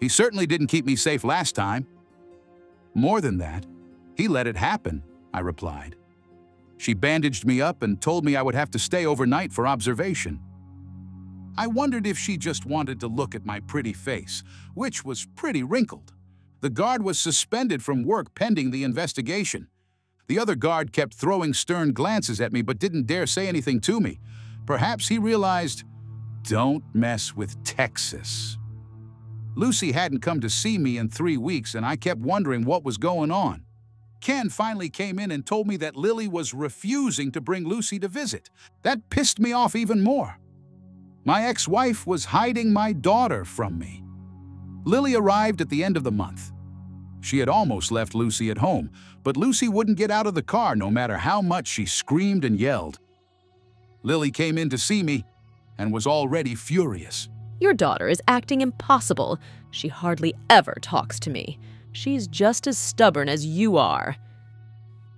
He certainly didn't keep me safe last time. More than that, he let it happen, I replied. She bandaged me up and told me I would have to stay overnight for observation. I wondered if she just wanted to look at my pretty face, which was pretty wrinkled. The guard was suspended from work pending the investigation. The other guard kept throwing stern glances at me but didn't dare say anything to me. Perhaps he realized, don't mess with Texas. Lucy hadn't come to see me in three weeks and I kept wondering what was going on. Ken finally came in and told me that Lily was refusing to bring Lucy to visit. That pissed me off even more. My ex-wife was hiding my daughter from me. Lily arrived at the end of the month. She had almost left Lucy at home, but Lucy wouldn't get out of the car no matter how much she screamed and yelled. Lily came in to see me and was already furious. Your daughter is acting impossible. She hardly ever talks to me. She's just as stubborn as you are.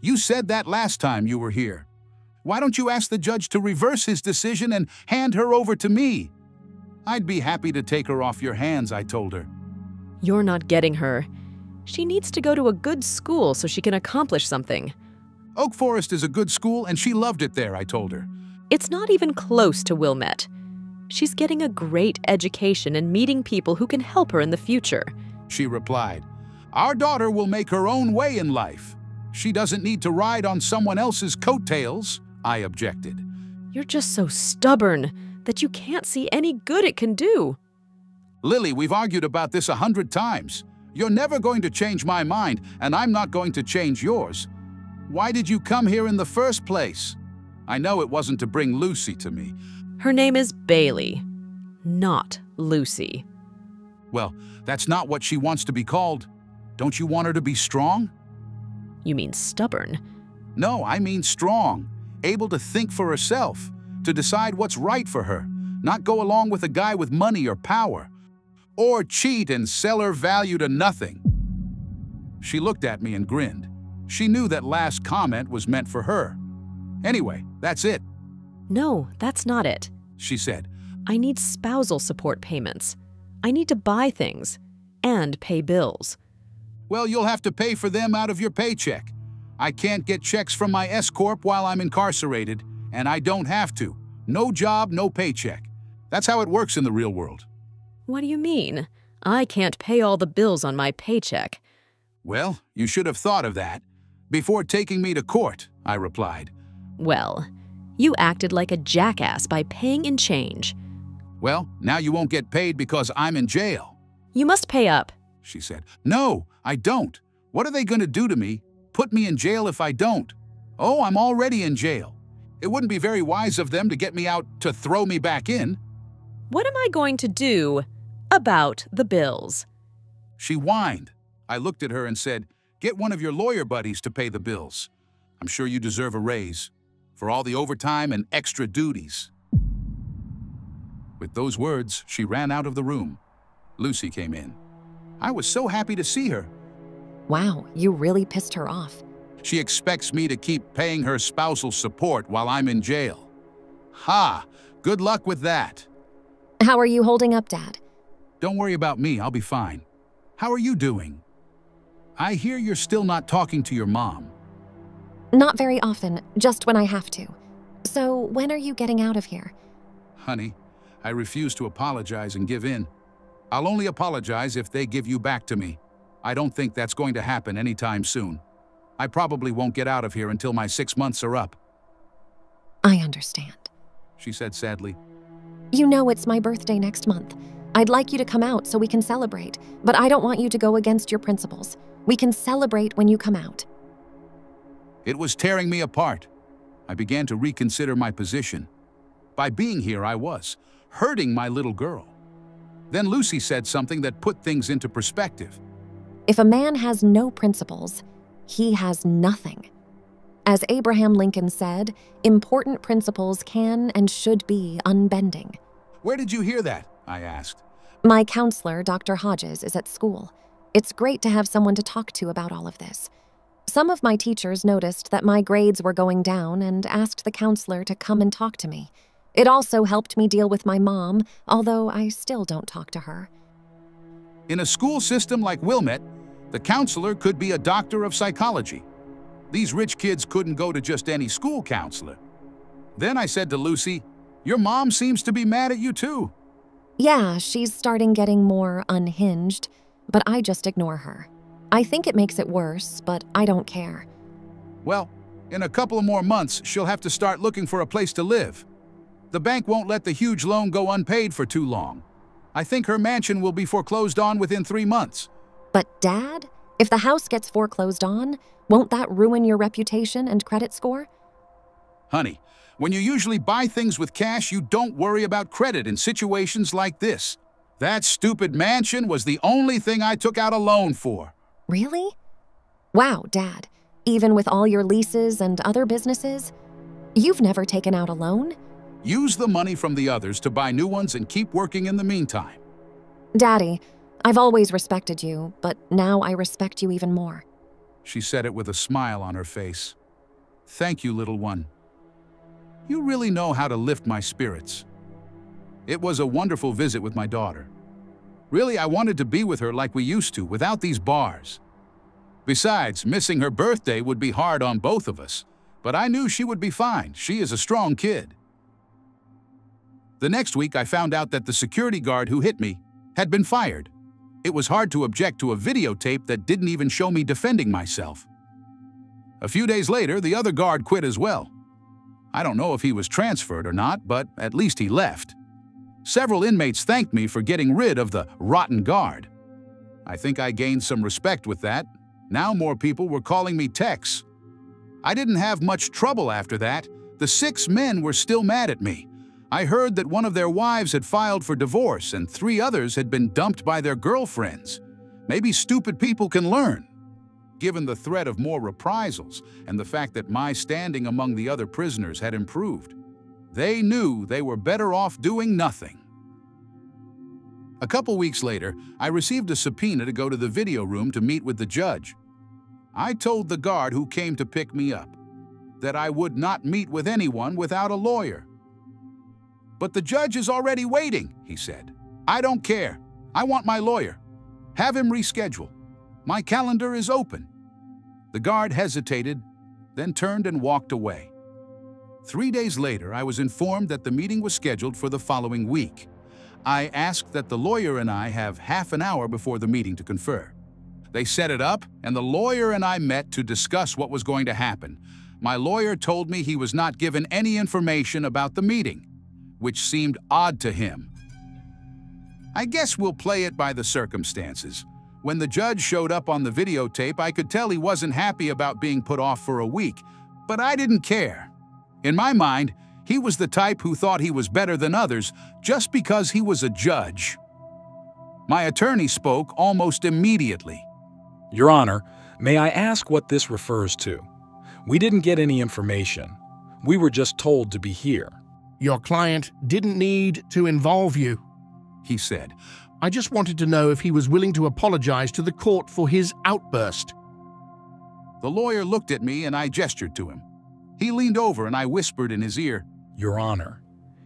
You said that last time you were here. Why don't you ask the judge to reverse his decision and hand her over to me? I'd be happy to take her off your hands, I told her. You're not getting her. She needs to go to a good school so she can accomplish something. Oak Forest is a good school and she loved it there, I told her. It's not even close to Wilmette. She's getting a great education and meeting people who can help her in the future. She replied, our daughter will make her own way in life. She doesn't need to ride on someone else's coattails, I objected. You're just so stubborn that you can't see any good it can do. Lily, we've argued about this a hundred times. You're never going to change my mind, and I'm not going to change yours. Why did you come here in the first place? I know it wasn't to bring Lucy to me. Her name is Bailey, not Lucy. Well, that's not what she wants to be called. Don't you want her to be strong? You mean stubborn? No, I mean strong, able to think for herself, to decide what's right for her, not go along with a guy with money or power, or cheat and sell her value to nothing. She looked at me and grinned. She knew that last comment was meant for her. Anyway, that's it. No, that's not it, she said. I need spousal support payments. I need to buy things and pay bills. Well, you'll have to pay for them out of your paycheck. I can't get checks from my S corp while I'm incarcerated, and I don't have to. No job, no paycheck. That's how it works in the real world. What do you mean? I can't pay all the bills on my paycheck. Well, you should have thought of that before taking me to court, I replied. Well, you acted like a jackass by paying in change. Well, now you won't get paid because I'm in jail. You must pay up, she said. No, I don't. What are they going to do to me? Put me in jail if I don't. Oh, I'm already in jail. It wouldn't be very wise of them to get me out to throw me back in. What am I going to do about the bills? She whined. I looked at her and said, get one of your lawyer buddies to pay the bills. I'm sure you deserve a raise for all the overtime and extra duties. With those words, she ran out of the room. Lucy came in. I was so happy to see her. Wow, you really pissed her off. She expects me to keep paying her spousal support while I'm in jail. Ha! Good luck with that. How are you holding up, Dad? Don't worry about me, I'll be fine. How are you doing? I hear you're still not talking to your mom. Not very often, just when I have to. So when are you getting out of here? Honey, I refuse to apologize and give in. I'll only apologize if they give you back to me. I don't think that's going to happen anytime soon. I probably won't get out of here until my six months are up. I understand, she said sadly. You know it's my birthday next month. I'd like you to come out so we can celebrate, but I don't want you to go against your principles. We can celebrate when you come out. It was tearing me apart. I began to reconsider my position. By being here, I was hurting my little girl. Then Lucy said something that put things into perspective. If a man has no principles, he has nothing. As Abraham Lincoln said, important principles can and should be unbending. Where did you hear that? I asked. My counselor, Doctor Hodges, is at school. It's great to have someone to talk to about all of this. Some of my teachers noticed that my grades were going down and asked the counselor to come and talk to me. It also helped me deal with my mom, although I still don't talk to her. In a school system like Wilmette, the counselor could be a doctor of psychology. These rich kids couldn't go to just any school counselor. Then I said to Lucy, "Your mom seems to be mad at you too." Yeah, she's starting getting more unhinged, but I just ignore her. I think it makes it worse, but I don't care. Well, in a couple of more months, she'll have to start looking for a place to live. The bank won't let the huge loan go unpaid for too long. I think her mansion will be foreclosed on within three months. But Dad, if the house gets foreclosed on, won't that ruin your reputation and credit score? Honey, when you usually buy things with cash, you don't worry about credit in situations like this. That stupid mansion was the only thing I took out a loan for. Really? Wow, Dad, even with all your leases and other businesses, you've never taken out a loan? Use the money from the others to buy new ones and keep working in the meantime. Daddy, I've always respected you, but now I respect you even more. She said it with a smile on her face. Thank you, little one. You really know how to lift my spirits. It was a wonderful visit with my daughter. Really, I wanted to be with her like we used to, without these bars. Besides, missing her birthday would be hard on both of us, but I knew she would be fine. She is a strong kid. The next week, I found out that the security guard who hit me had been fired. It was hard to object to a videotape that didn't even show me defending myself. A few days later, the other guard quit as well. I don't know if he was transferred or not, but at least he left. Several inmates thanked me for getting rid of the rotten guard. I think I gained some respect with that. Now more people were calling me Tex. I didn't have much trouble after that. The six men were still mad at me. I heard that one of their wives had filed for divorce and three others had been dumped by their girlfriends. Maybe stupid people can learn. Given the threat of more reprisals and the fact that my standing among the other prisoners had improved, they knew they were better off doing nothing. A couple weeks later, I received a subpoena to go to the video room to meet with the judge. I told the guard who came to pick me up that I would not meet with anyone without a lawyer. "But the judge is already waiting," he said. "I don't care. I want my lawyer. Have him reschedule. My calendar is open." The guard hesitated, then turned and walked away. Three days later, I was informed that the meeting was scheduled for the following week. I asked that the lawyer and I have half an hour before the meeting to confer. They set it up, and the lawyer and I met to discuss what was going to happen. My lawyer told me he was not given any information about the meeting, which seemed odd to him. "I guess we'll play it by the circumstances. When the judge showed up on the videotape, I could tell he wasn't happy about being put off for a week, but I didn't care. In my mind, he was the type who thought he was better than others just because he was a judge." My attorney spoke almost immediately. "Your Honor, may I ask what this refers to? We didn't get any information. We were just told to be here." "Your client didn't need to involve you," he said. "I just wanted to know if he was willing to apologize to the court for his outburst." The lawyer looked at me and I gestured to him. He leaned over and I whispered in his ear, "Your Honor,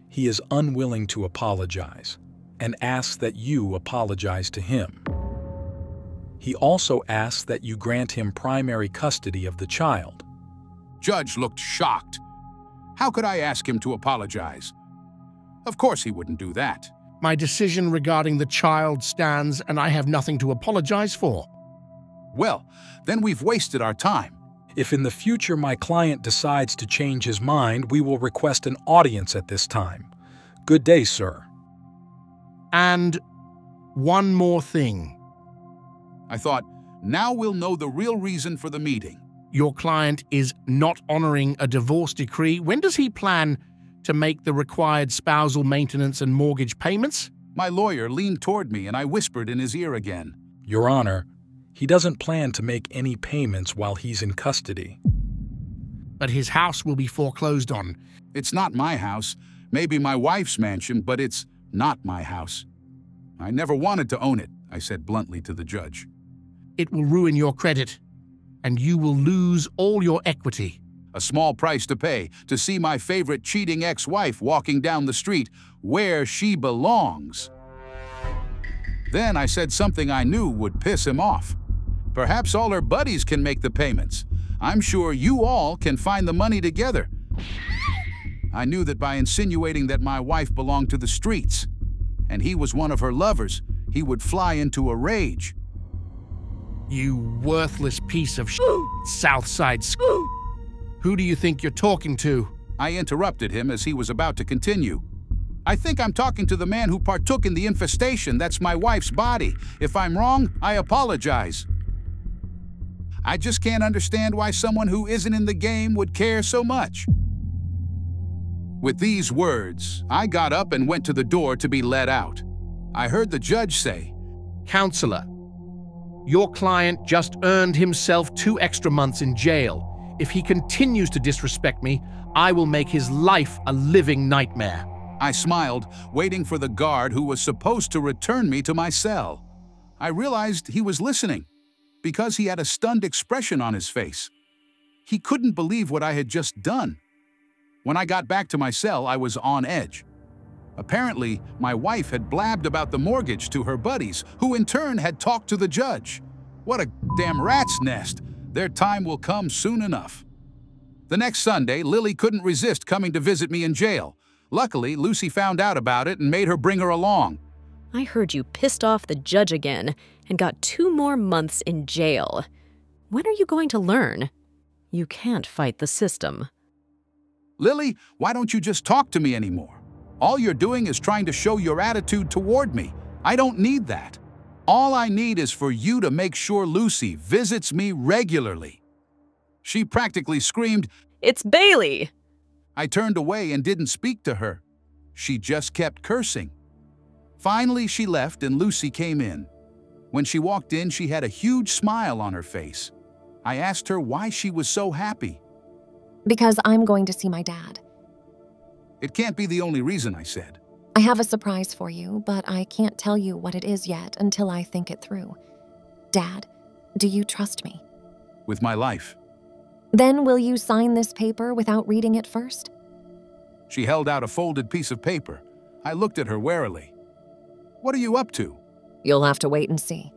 he is unwilling to apologize and asks that you apologize to him. He also asks that you grant him primary custody of the child." Judge looked shocked. How could I ask him to apologize? Of course he wouldn't do that. "My decision regarding the child stands, and I have nothing to apologize for." "Well, then we've wasted our time." "If in the future my client decides to change his mind, we will request an audience at this time. Good day, sir." "And one more thing." I thought, now we'll know the real reason for the meeting. "Your client is not honoring a divorce decree. When does he plan to make the required spousal maintenance and mortgage payments?" My lawyer leaned toward me and I whispered in his ear again, "Your Honor, He doesn't plan to make any payments while he's in custody. But his house will be foreclosed on. It's not my house. Maybe my wife's mansion, but it's not my house. I never wanted to own it, I said bluntly to the judge. It will ruin your credit, and you will lose all your equity. A small price to pay to see my favorite cheating ex-wife walking down the street where she belongs. Then I said something I knew would piss him off. Perhaps all her buddies can make the payments. I'm sure you all can find the money together. I knew that by insinuating that my wife belonged to the streets, and he was one of her lovers, he would fly into a rage. You worthless piece of sh**, Southside sh**. Who do you think you're talking to? I interrupted him as he was about to continue. I think I'm talking to the man who partook in the infestation. That's my wife's body. If I'm wrong, I apologize. I just can't understand why someone who isn't in the game would care so much. With these words, I got up and went to the door to be let out. I heard the judge say, "Counselor, your client just earned himself two extra months in jail. If he continues to disrespect me, I will make his life a living nightmare." I smiled, waiting for the guard who was supposed to return me to my cell. I realized he was listening, because he had a stunned expression on his face. He couldn't believe what I had just done. When I got back to my cell, I was on edge. Apparently, my wife had blabbed about the mortgage to her buddies, who in turn had talked to the judge. What a damn rat's nest! Their time will come soon enough. The next Sunday, Lily couldn't resist coming to visit me in jail. Luckily, Lucy found out about it and made her bring her along. I heard you pissed off the judge again and got two more months in jail. When are you going to learn? You can't fight the system. Lily, why don't you just talk to me anymore? All you're doing is trying to show your attitude toward me. I don't need that. All I need is for you to make sure Lucy visits me regularly. She practically screamed, "It's Bailey!" I turned away and didn't speak to her. She just kept cursing. Finally, she left and Lucy came in. When she walked in, she had a huge smile on her face. I asked her why she was so happy. Because I'm going to see my dad. It can't be the only reason, I said. I have a surprise for you, but I can't tell you what it is yet until I think it through. Dad, do you trust me? With my life. Then will you sign this paper without reading it first? She held out a folded piece of paper. I looked at her warily. What are you up to? You'll have to wait and see.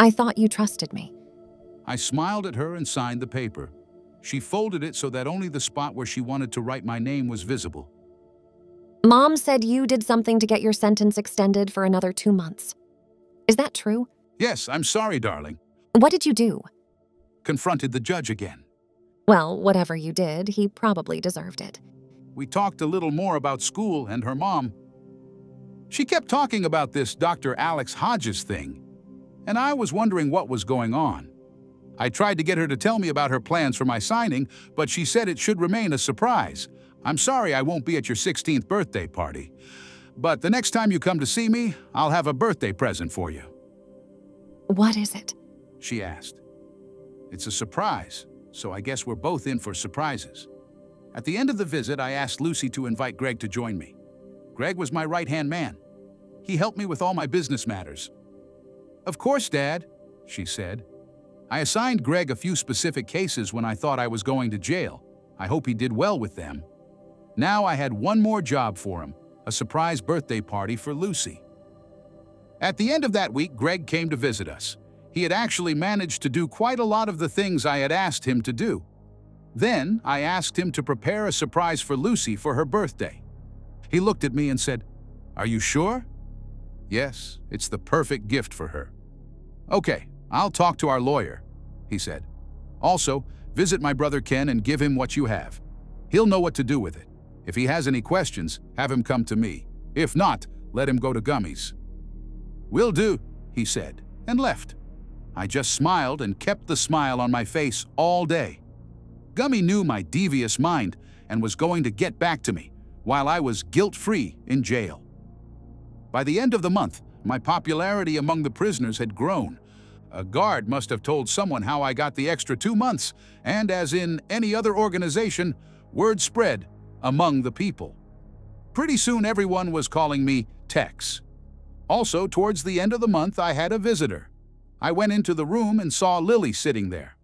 I thought you trusted me. I smiled at her and signed the paper. She folded it so that only the spot where she wanted to write my name was visible. Mom said you did something to get your sentence extended for another two months. Is that true? Yes, I'm sorry, darling. What did you do? Confronted the judge again. Well, whatever you did, he probably deserved it. We talked a little more about school and her mom. She kept talking about this Doctor Alex Hodges thing, and I was wondering what was going on. I tried to get her to tell me about her plans for my signing, but she said it should remain a surprise. I'm sorry I won't be at your sixteenth birthday party, but the next time you come to see me, I'll have a birthday present for you. What is it? She asked. It's a surprise. So I guess we're both in for surprises. At the end of the visit, I asked Lucy to invite Greg to join me. Greg was my right-hand man. He helped me with all my business matters. Of course, Dad, she said. I assigned Greg a few specific cases when I thought I was going to jail. I hope he did well with them. Now I had one more job for him, a surprise birthday party for Lucy. At the end of that week, Greg came to visit us. He had actually managed to do quite a lot of the things I had asked him to do. Then I asked him to prepare a surprise for Lucy for her birthday. He looked at me and said, "Are you sure?" "Yes, it's the perfect gift for her." "Okay, I'll talk to our lawyer," he said. "Also, visit my brother Ken and give him what you have. He'll know what to do with it. If he has any questions, have him come to me. If not, let him go to Gummy's." "Will do," he said, and left. I just smiled and kept the smile on my face all day. Gummy knew my devious mind and was going to get back to me while I was guilt-free in jail. By the end of the month, my popularity among the prisoners had grown. A guard must have told someone how I got the extra two months, and as in any other organization, word spread among the people. Pretty soon everyone was calling me Tex. Also, towards the end of the month, I had a visitor. I went into the room and saw Lily sitting there.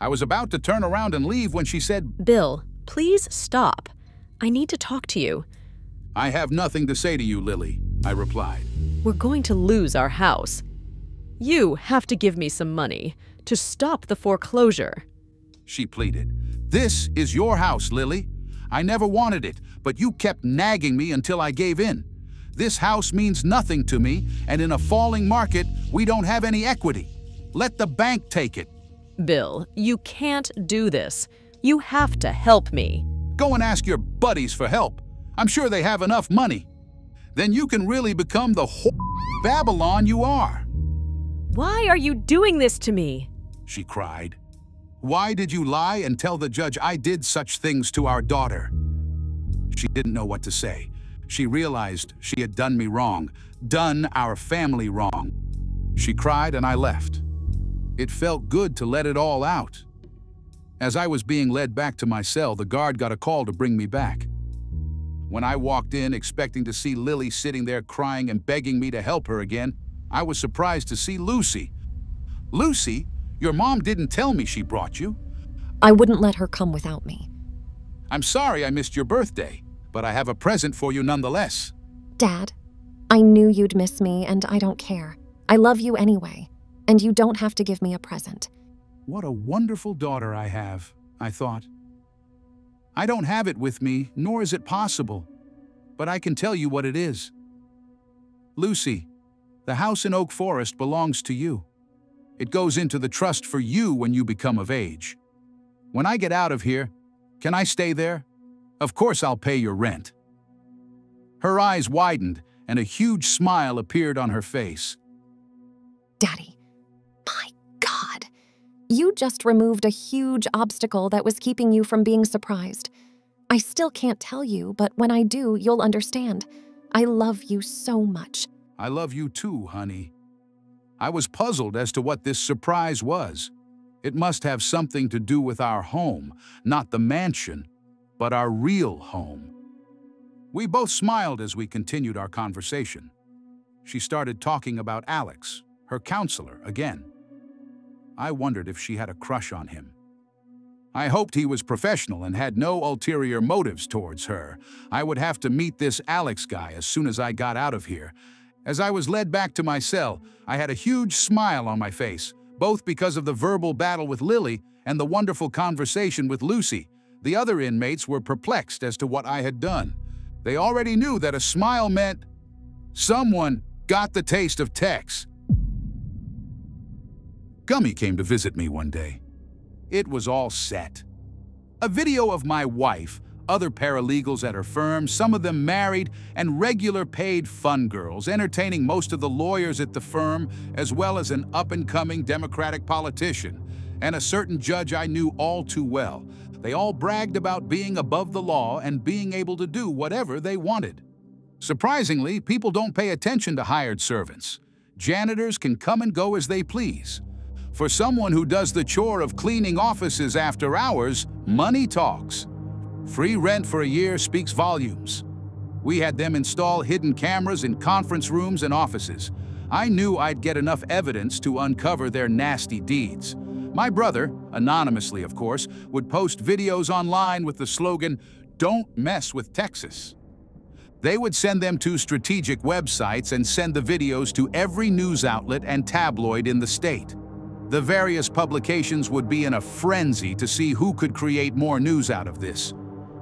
I was about to turn around and leave when she said, "Bill, please stop. I need to talk to you." "I have nothing to say to you, Lily," I replied. "We're going to lose our house. You have to give me some money to stop the foreclosure," she pleaded. "This is your house, Lily. I never wanted it, but you kept nagging me until I gave in. This house means nothing to me, and in a falling market, we don't have any equity. Let the bank take it." "Bill, you can't do this. You have to help me." "Go and ask your buddies for help. I'm sure they have enough money. Then you can really become the whole Babylon you are." "Why are you doing this to me?" she cried. "Why did you lie and tell the judge I did such things to our daughter?" She didn't know what to say. She realized she had done me wrong, done our family wrong. She cried and I left. It felt good to let it all out. As I was being led back to my cell, the guard got a call to bring me back. When I walked in, expecting to see Lily sitting there crying and begging me to help her again, I was surprised to see Lucy. "Lucy, your mom didn't tell me she brought you." "I wouldn't let her come without me." "I'm sorry I missed your birthday, but I have a present for you nonetheless." "Dad, I knew you'd miss me, and I don't care. I love you anyway, and you don't have to give me a present." What a wonderful daughter I have, I thought. I don't have it with me, nor is it possible, but I can tell you what it is. Lucy, the house in Oak Forest belongs to you. It goes into the trust for you when you become of age. When I get out of here, can I stay there? Of course I'll pay your rent." Her eyes widened and a huge smile appeared on her face. "Daddy, my God. You just removed a huge obstacle that was keeping you from being surprised. I still can't tell you, but when I do, you'll understand. I love you so much." "I love you too, honey." I was puzzled as to what this surprise was. It must have something to do with our home, not the mansion, but our real home. We both smiled as we continued our conversation. She started talking about Alex, her counselor, again. I wondered if she had a crush on him. I hoped he was professional and had no ulterior motives towards her. I would have to meet this Alex guy as soon as I got out of here. As I was led back to my cell, I had a huge smile on my face, both because of the verbal battle with Lily and the wonderful conversation with Lucy. The other inmates were perplexed as to what I had done. They already knew that a smile meant someone got the taste of Tex. Gummy came to visit me one day. It was all set. A video of my wife, other paralegals at her firm, some of them married, and regular paid fun girls, entertaining most of the lawyers at the firm, as well as an up-and-coming Democratic politician, and a certain judge I knew all too well. They all bragged about being above the law and being able to do whatever they wanted. Surprisingly, people don't pay attention to hired servants. Janitors can come and go as they please. For someone who does the chore of cleaning offices after hours, money talks. Free rent for a year speaks volumes. We had them install hidden cameras in conference rooms and offices. I knew I'd get enough evidence to uncover their nasty deeds. My brother, anonymously of course, would post videos online with the slogan, "Don't mess with Texas." They would send them to strategic websites and send the videos to every news outlet and tabloid in the state. The various publications would be in a frenzy to see who could create more news out of this.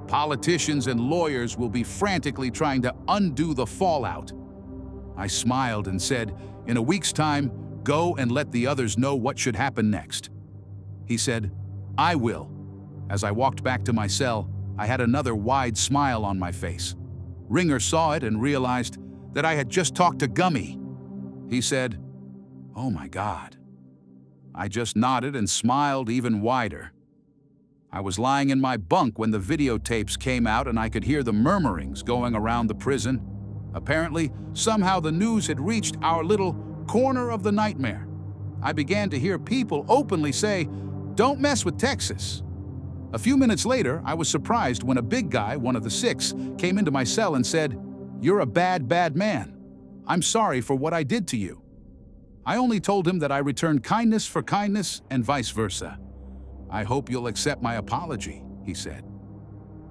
Politicians and lawyers will be frantically trying to undo the fallout. I smiled and said, "In a week's time, go and let the others know what should happen next." He said, "I will." As I walked back to my cell, I had another wide smile on my face. Ringer saw it and realized that I had just talked to Gummy. He said, "Oh my God." I just nodded and smiled even wider. I was lying in my bunk when the videotapes came out and I could hear the murmurings going around the prison. Apparently, somehow the news had reached our little corner of the nightmare. I began to hear people openly say, "Don't mess with Texas." A few minutes later, I was surprised when a big guy, one of the six, came into my cell and said, "You're a bad, bad man. I'm sorry for what I did to you." I only told him that I returned kindness for kindness and vice versa. "I hope you'll accept my apology," he said.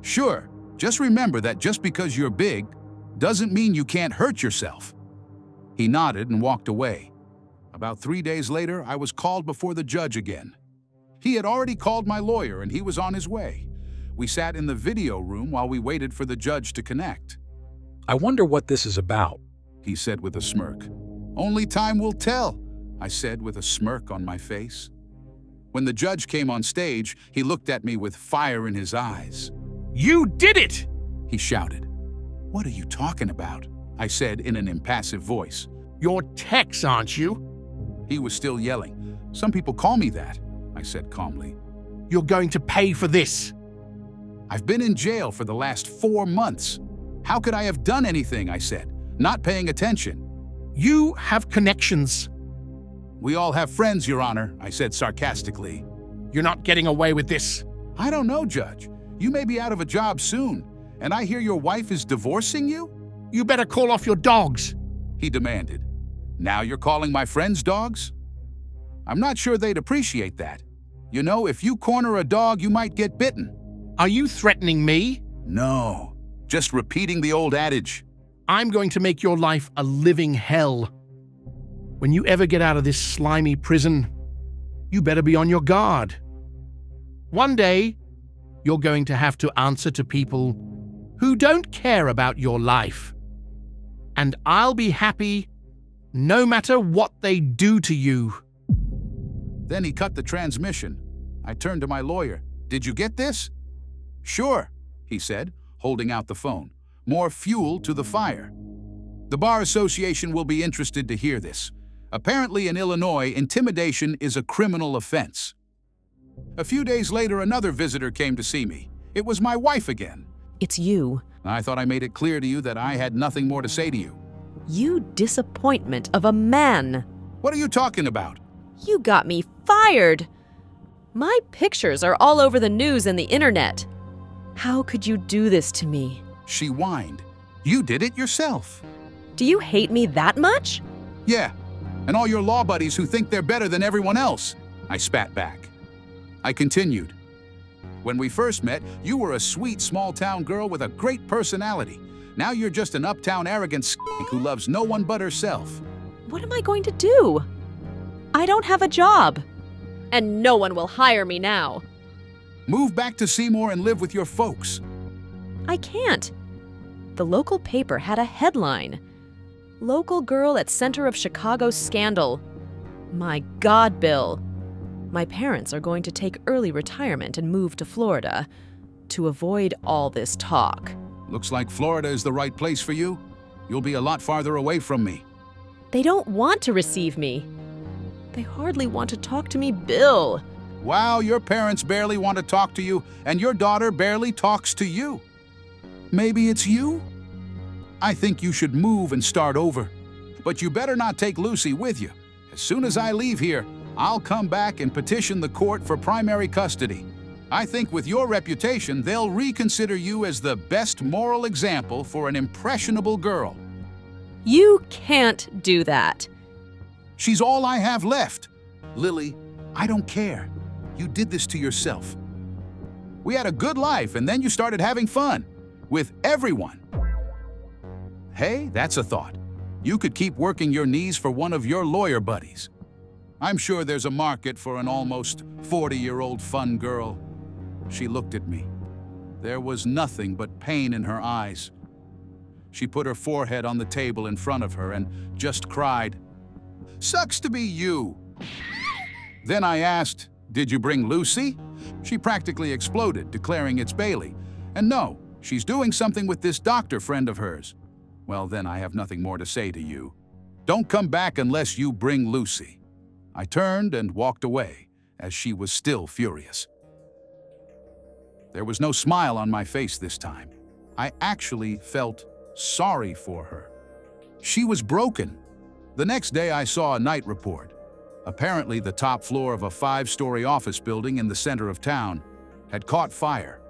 "Sure, just remember that just because you're big doesn't mean you can't hurt yourself." He nodded and walked away. About three days later, I was called before the judge again. He had already called my lawyer and he was on his way. We sat in the video room while we waited for the judge to connect. "I wonder what this is about," he said with a smirk. "Only time will tell," I said with a smirk on my face. When the judge came on stage, he looked at me with fire in his eyes. "You did it!" he shouted. "What are you talking about?" I said in an impassive voice. "You're Tex, aren't you?" He was still yelling. "Some people call me that," I said calmly. "You're going to pay for this." "I've been in jail for the last four months. How could I have done anything?" I said, not paying attention. "You have connections." "We all have friends, Your Honor," I said sarcastically. "You're not getting away with this." "I don't know, Judge. You may be out of a job soon, and I hear your wife is divorcing you?" "You better call off your dogs," he demanded. "Now you're calling my friends dogs? I'm not sure they'd appreciate that. You know, if you corner a dog, you might get bitten." "Are you threatening me?" "No, just repeating the old adage." "I'm going to make your life a living hell. When you ever get out of this slimy prison, you better be on your guard. One day, you're going to have to answer to people who don't care about your life. And I'll be happy no matter what they do to you." Then he cut the transmission. I turned to my lawyer. "Did you get this?" "Sure," he said, holding out the phone. More fuel to the fire. "The Bar Association will be interested to hear this. Apparently in Illinois, intimidation is a criminal offense." A few days later, another visitor came to see me. It was my wife again. "It's you. I thought I made it clear to you that I had nothing more to say to you." "You disappointment of a man." "What are you talking about?" "You got me fired. My pictures are all over the news and the internet. How could you do this to me?" she whined. "You did it yourself." "Do you hate me that much?" "Yeah, and all your law buddies who think they're better than everyone else," I spat back. I continued. "When we first met, you were a sweet small-town girl with a great personality. Now you're just an uptown arrogant skank who loves no one but herself." "What am I going to do? I don't have a job. And no one will hire me now." "Move back to Seymour and live with your folks." "I can't. The local paper had a headline. Local girl at center of Chicago scandal. My God, Bill. My parents are going to take early retirement and move to Florida to avoid all this talk." "Looks like Florida is the right place for you. You'll be a lot farther away from me." "They don't want to receive me. They hardly want to talk to me, Bill." "Wow, your parents barely want to talk to you, and your daughter barely talks to you. Maybe it's you? I think you should move and start over. But you better not take Lucy with you. As soon as I leave here, I'll come back and petition the court for primary custody. I think with your reputation, they'll reconsider you as the best moral example for an impressionable girl." "You can't do that." "She's all I have left. Lily, I don't care. You did this to yourself. We had a good life, and then you started having fun. With everyone. Hey, that's a thought. You could keep working your knees for one of your lawyer buddies. I'm sure there's a market for an almost forty-year-old fun girl." She looked at me. There was nothing but pain in her eyes. She put her forehead on the table in front of her and just cried, "Sucks to be you." Then I asked, "Did you bring Lucy?" She practically exploded, declaring it's Bailey. And no, she's doing something with this doctor friend of hers. Well, then I have nothing more to say to you. Don't come back unless you bring Lucy. I turned and walked away, as she was still furious. There was no smile on my face this time. I actually felt sorry for her. She was broken. The next day I saw a night report. apparently the top floor of a five-story office building in the center of town, had caught fire.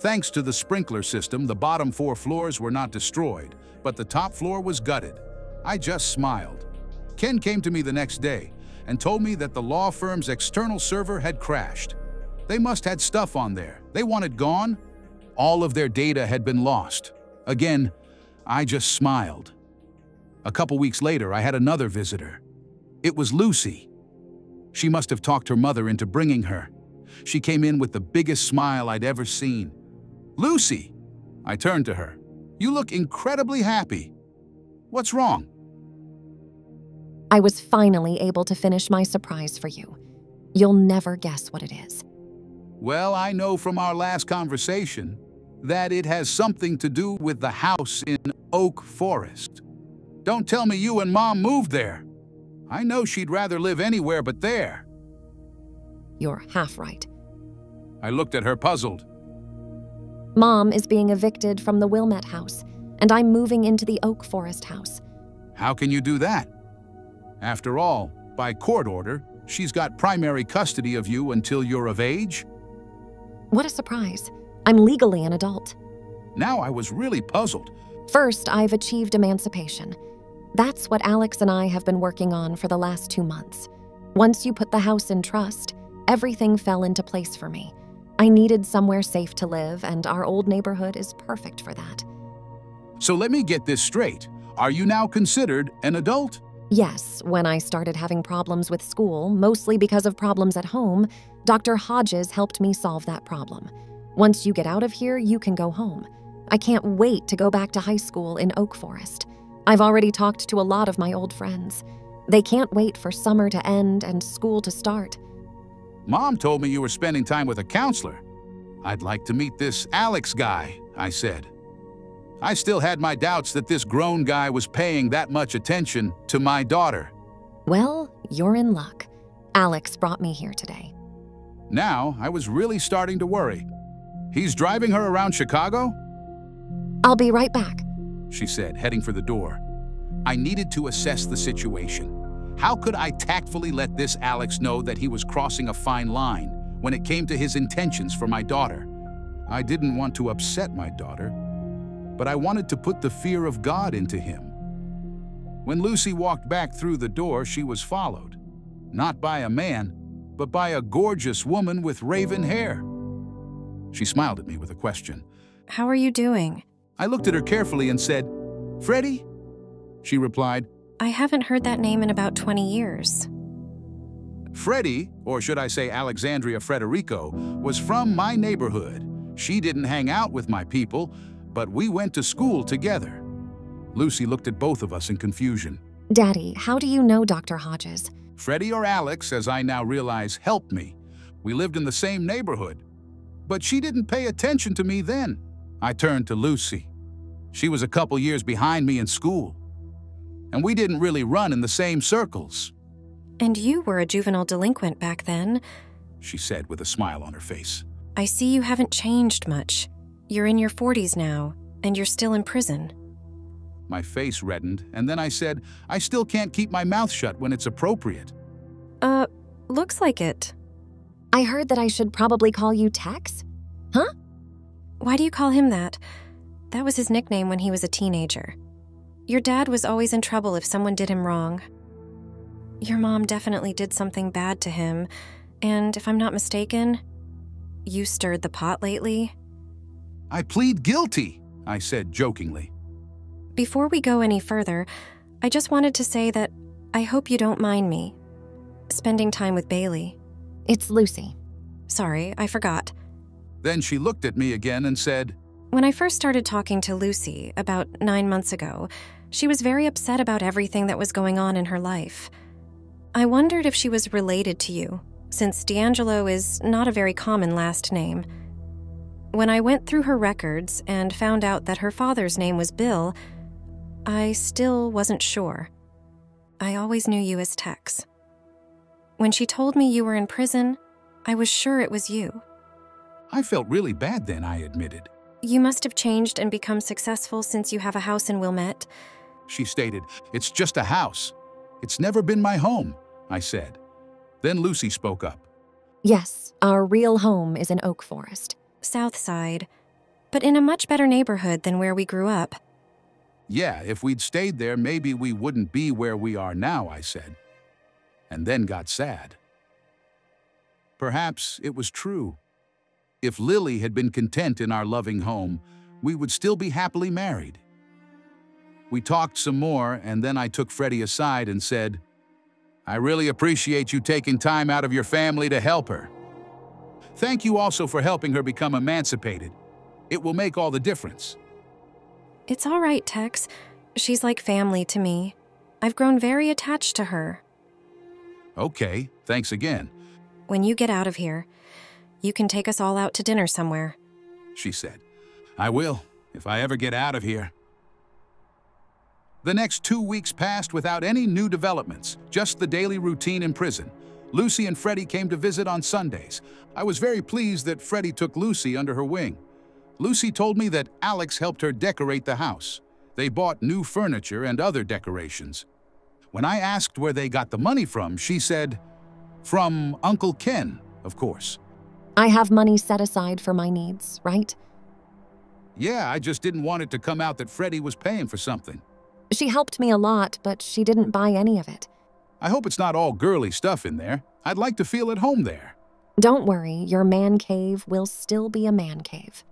Thanks to the sprinkler system, the bottom four floors were not destroyed, but the top floor was gutted. I just smiled. Ken came to me the next day and told me that the law firm's external server had crashed. They must had stuff on there. They wanted gone. All of their data had been lost. Again, I just smiled. A couple weeks later, I had another visitor. It was Lucy. She must have talked her mother into bringing her. She came in with the biggest smile I'd ever seen. "Lucy," I turned to her, "you look incredibly happy. What's wrong?" "I was finally able to finish my surprise for you. You'll never guess what it is." "Well, I know from our last conversation that it has something to do with the house in Oak Forest. Don't tell me you and Mom moved there. I know she'd rather live anywhere but there." "You're half right." I looked at her puzzled. "Mom is being evicted from the Wilmette house, and I'm moving into the Oak Forest house." "How can you do that? After all, by court order, she's got primary custody of you until you're of age." "What a surprise. I'm legally an adult." Now I was really puzzled. "First, I've achieved emancipation. That's what Alex and I have been working on for the last two months. Once you put the house in trust, everything fell into place for me. I needed somewhere safe to live, and our old neighborhood is perfect for that." "So let me get this straight. Are you now considered an adult?" "Yes, when I started having problems with school, mostly because of problems at home, Doctor Hodges helped me solve that problem. Once you get out of here, you can go home. I can't wait to go back to high school in Oak Forest. I've already talked to a lot of my old friends. They can't wait for summer to end and school to start." "Mom told me you were spending time with a counselor. I'd like to meet this Alex guy," I said. I still had my doubts that this grown guy was paying that much attention to my daughter. "Well, you're in luck. Alex brought me here today." Now I was really starting to worry. "He's driving her around Chicago?" "I'll be right back," she said, heading for the door. I needed to assess the situation. How could I tactfully let this Alex know that he was crossing a fine line when it came to his intentions for my daughter? I didn't want to upset my daughter, but I wanted to put the fear of God into him. When Lucy walked back through the door, she was followed, not by a man, but by a gorgeous woman with raven hair. She smiled at me with a question. "How are you doing?" I looked at her carefully and said, "Freddie?" She replied, "I haven't heard that name in about twenty years. Freddie, or should I say Alexandria Federico, was from my neighborhood. She didn't hang out with my people, but we went to school together." Lucy looked at both of us in confusion. "Daddy, how do you know Doctor Hodges?" "Freddie or Alex, as I now realize, helped me. We lived in the same neighborhood, but she didn't pay attention to me then." I turned to Lucy. She was a couple years behind me in school, and we didn't really run in the same circles. "And you were a juvenile delinquent back then," she said with a smile on her face. "I see you haven't changed much. You're in your forties now, and you're still in prison." My face reddened, and then I said, "I still can't keep my mouth shut when it's appropriate." Uh, looks like it." "I heard that I should probably call you Tex? Huh?" "Why do you call him that? That was his nickname when he was a teenager. Your dad was always in trouble if someone did him wrong. Your mom definitely did something bad to him, and if I'm not mistaken, you stirred the pot lately." "I plead guilty," I said jokingly. "Before we go any further, I just wanted to say that I hope you don't mind me spending time with Bailey." "It's Lucy." "Sorry, I forgot." Then she looked at me again and said, "When I first started talking to Lucy about nine months ago, she was very upset about everything that was going on in her life. I wondered if she was related to you, since D'Angelo is not a very common last name. When I went through her records and found out that her father's name was Bill, I still wasn't sure. I always knew you as Tex. When she told me you were in prison, I was sure it was you." I felt really bad then, I admitted. "You must have changed and become successful since you have a house in Wilmette," she stated. "It's just a house. It's never been my home. I said. Then Lucy spoke up. Yes, our real home is in Oak Forest, South Side, but in a much better neighborhood than where we grew up. Yeah, if we'd stayed there, maybe we wouldn't be where we are now, I said, and then got sad. Perhaps it was true. If Lily had been content in our loving home, we would still be happily married. We talked some more, and then I took Freddie aside and said, I really appreciate you taking time out of your family to help her. Thank you also for helping her become emancipated. It will make all the difference. It's all right, Tex. She's like family to me. I've grown very attached to her. Okay, thanks again. When you get out of here, you can take us all out to dinner somewhere, she said. I will, if I ever get out of here. The next two weeks passed without any new developments, just the daily routine in prison. Lucy and Freddie came to visit on Sundays. I was very pleased that Freddie took Lucy under her wing. Lucy told me that Alex helped her decorate the house. They bought new furniture and other decorations. When I asked where they got the money from, she said, from Uncle Ken, of course. I have money set aside for my needs, right? Yeah, I just didn't want it to come out that Freddie was paying for something. She helped me a lot, but she didn't buy any of it. I hope it's not all girly stuff in there. I'd like to feel at home there. Don't worry, your man cave will still be a man cave.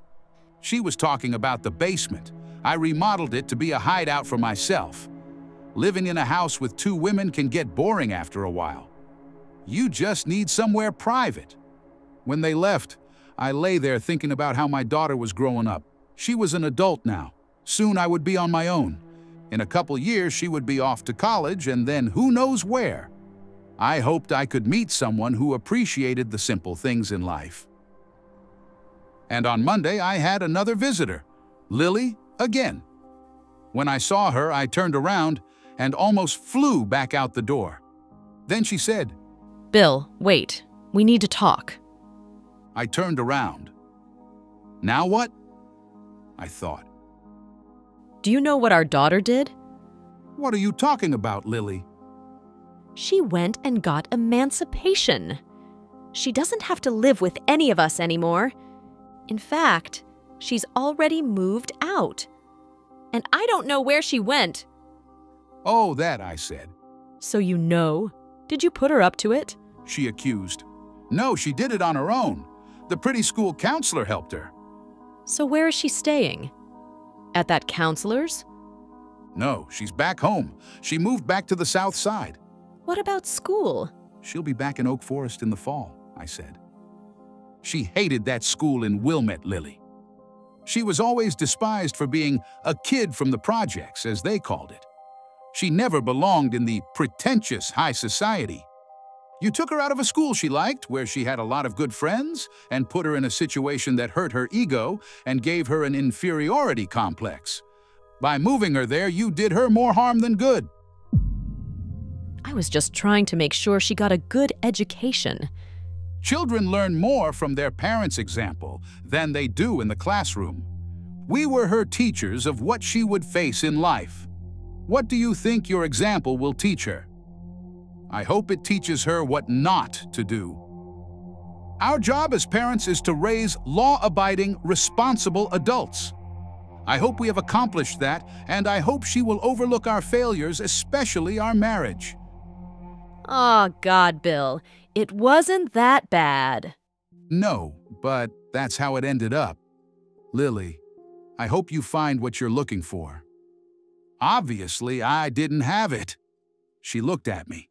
She was talking about the basement. I remodeled it to be a hideout for myself. Living in a house with two women can get boring after a while. You just need somewhere private. When they left, I lay there thinking about how my daughter was growing up. She was an adult now. Soon I would be on my own. In a couple years, she would be off to college and then who knows where. I hoped I could meet someone who appreciated the simple things in life. And on Monday, I had another visitor, Lily, again. When I saw her, I turned around and almost flew back out the door. Then she said, Bill, wait, we need to talk. I turned around. Now what? I thought. Do you know what our daughter did? What are you talking about, Lily? She went and got emancipation. She doesn't have to live with any of us anymore. In fact, she's already moved out. And I don't know where she went. Oh, that, I said. So you know. Did you put her up to it? She accused. No, she did it on her own. The pretty school counselor helped her. So where is she staying? At that counselor's? No, she's back home. She moved back to the South Side. What about school? She'll be back in Oak Forest in the fall, I said. She hated that school in Wilmette, Lily. She was always despised for being a kid from the projects, as they called it. She never belonged in the pretentious high society. You took her out of a school she liked, where she had a lot of good friends, and put her in a situation that hurt her ego and gave her an inferiority complex. By moving her there, you did her more harm than good. I was just trying to make sure she got a good education. Children learn more from their parents' example than they do in the classroom. We were her teachers of what she would face in life. What do you think your example will teach her? I hope it teaches her what not to do. Our job as parents is to raise law-abiding, responsible adults. I hope we have accomplished that, and I hope she will overlook our failures, especially our marriage. Oh, God, Bill, it wasn't that bad. No, but that's how it ended up. Lily, I hope you find what you're looking for. Obviously, I didn't have it. She looked at me.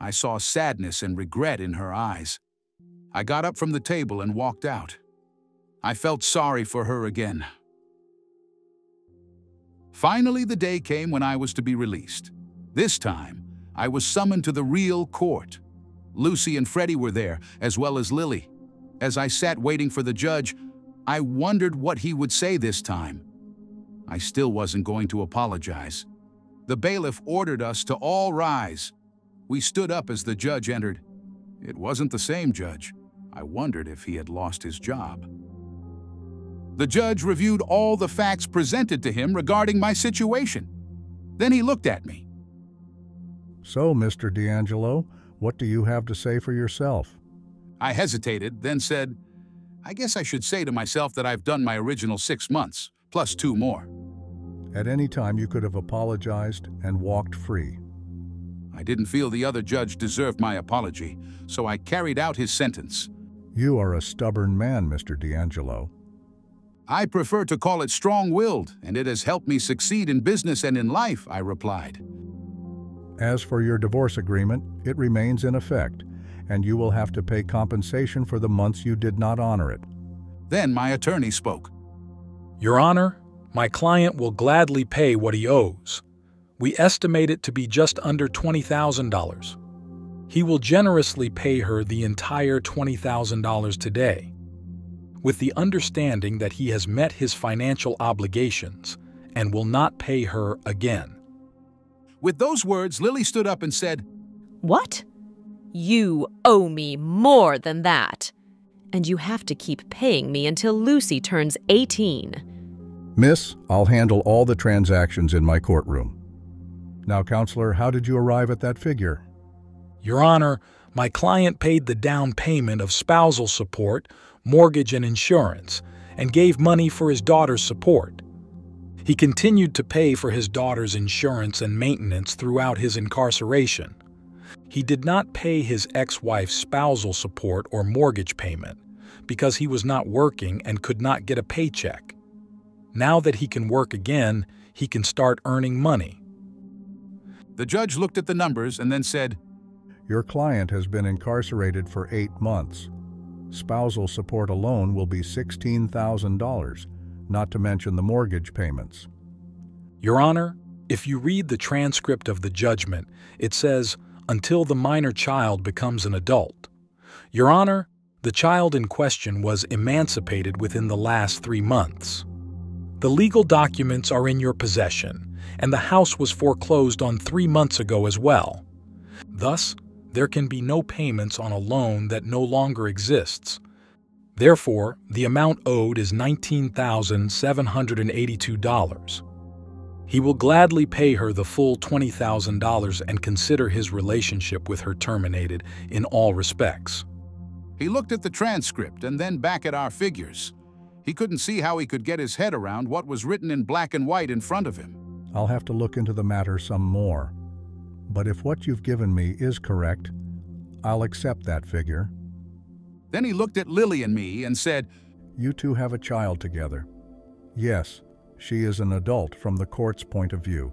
I saw sadness and regret in her eyes. I got up from the table and walked out. I felt sorry for her again. Finally, the day came when I was to be released. This time, I was summoned to the real court. Lucy and Freddie were there, as well as Lily. As I sat waiting for the judge, I wondered what he would say this time. I still wasn't going to apologize. The bailiff ordered us to all rise. We stood up as the judge entered. It wasn't the same judge. I wondered if he had lost his job. The judge reviewed all the facts presented to him regarding my situation. Then he looked at me. So, Mister D'Angelo, What do you have to say for yourself? I hesitated, then said, I guess I should say to myself that I've done my original six months, plus two more. At any time you could have apologized and walked free. I didn't feel the other judge deserved my apology, so I carried out his sentence. You are a stubborn man, Mister D'Angelo. I prefer to call it strong-willed, and it has helped me succeed in business and in life, I replied. As for your divorce agreement, it remains in effect, and you will have to pay compensation for the months you did not honor it. Then my attorney spoke. Your Honor, my client will gladly pay what he owes. We estimate it to be just under twenty thousand dollars. He will generously pay her the entire twenty thousand dollars today, with the understanding that he has met his financial obligations and will not pay her again. With those words, Lily stood up and said, What? You owe me more than that. And you have to keep paying me until Lucy turns eighteen. Miss, I'll handle all the transactions in my courtroom. Now, Counselor, how did you arrive at that figure? Your Honor, my client paid the down payment of spousal support, mortgage and insurance, and gave money for his daughter's support. He continued to pay for his daughter's insurance and maintenance throughout his incarceration. He did not pay his ex-wife's spousal support or mortgage payment because he was not working and could not get a paycheck. Now that he can work again, he can start earning money. The judge looked at the numbers and then said, Your client has been incarcerated for eight months. Spousal support alone will be sixteen thousand dollars, not to mention the mortgage payments. Your Honor, if you read the transcript of the judgment, it says, until the minor child becomes an adult. Your Honor, the child in question was emancipated within the last three months. The legal documents are in your possession, and the house was foreclosed on three months ago as well. Thus, there can be no payments on a loan that no longer exists. Therefore, the amount owed is nineteen thousand seven hundred eighty-two dollars. He will gladly pay her the full twenty thousand dollars and consider his relationship with her terminated in all respects. He looked at the transcript and then back at our figures. He couldn't see how he could get his head around what was written in black and white in front of him. I'll have to look into the matter some more. But if what you've given me is correct, I'll accept that figure. Then he looked at Lily and me and said, You two have a child together. Yes, she is an adult from the court's point of view.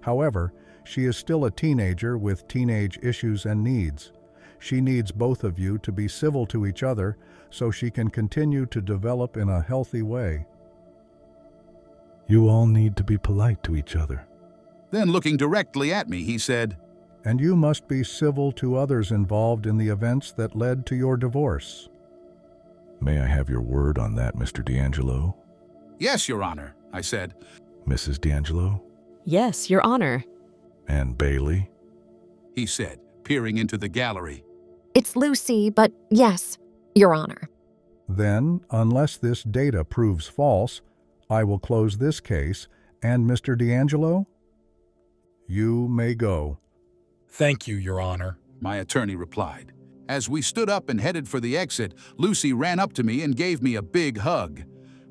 However, she is still a teenager with teenage issues and needs. She needs both of you to be civil to each other so she can continue to develop in a healthy way. You all need to be polite to each other. Then, looking directly at me, he said, And you must be civil to others involved in the events that led to your divorce. May I have your word on that, Mister D'Angelo? Yes, Your Honor, I said. Missus D'Angelo? Yes, Your Honor. And Bailey? He said, peering into the gallery. It's Lucy, but yes, Your Honor. Then, unless this data proves false, I will close this case, and Mister D'Angelo, you may go. Thank you, Your Honor, my attorney replied. As we stood up and headed for the exit, Lucy ran up to me and gave me a big hug.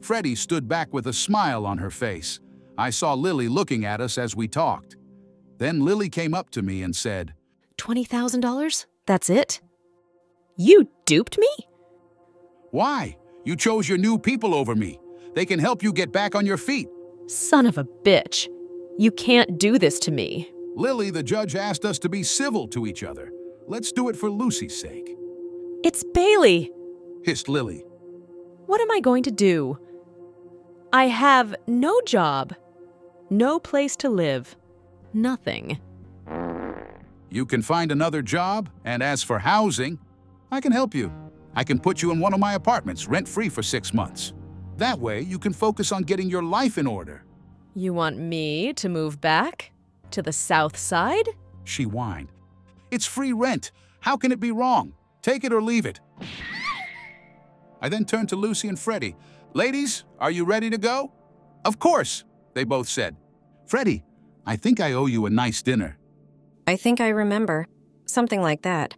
Freddie stood back with a smile on her face. I saw Lily looking at us as we talked. Then Lily came up to me and said, twenty thousand dollars? That's it? You duped me? Why? You chose your new people over me. They can help you get back on your feet. Son of a bitch. You can't do this to me. Lily, the judge asked us to be civil to each other. Let's do it for Lucy's sake. It's Bailey, hissed Lily. What am I going to do? I have no job, no place to live, nothing. You can find another job, and as for housing, I can help you. I can put you in one of my apartments rent-free for six months. That way, you can focus on getting your life in order. You want me to move back? To the south side? She whined. It's free rent. How can it be wrong? Take it or leave it. I then turned to Lucy and Freddie. Ladies, are you ready to go? Of course, they both said. Freddie, I think I owe you a nice dinner. I think I remember, something like that.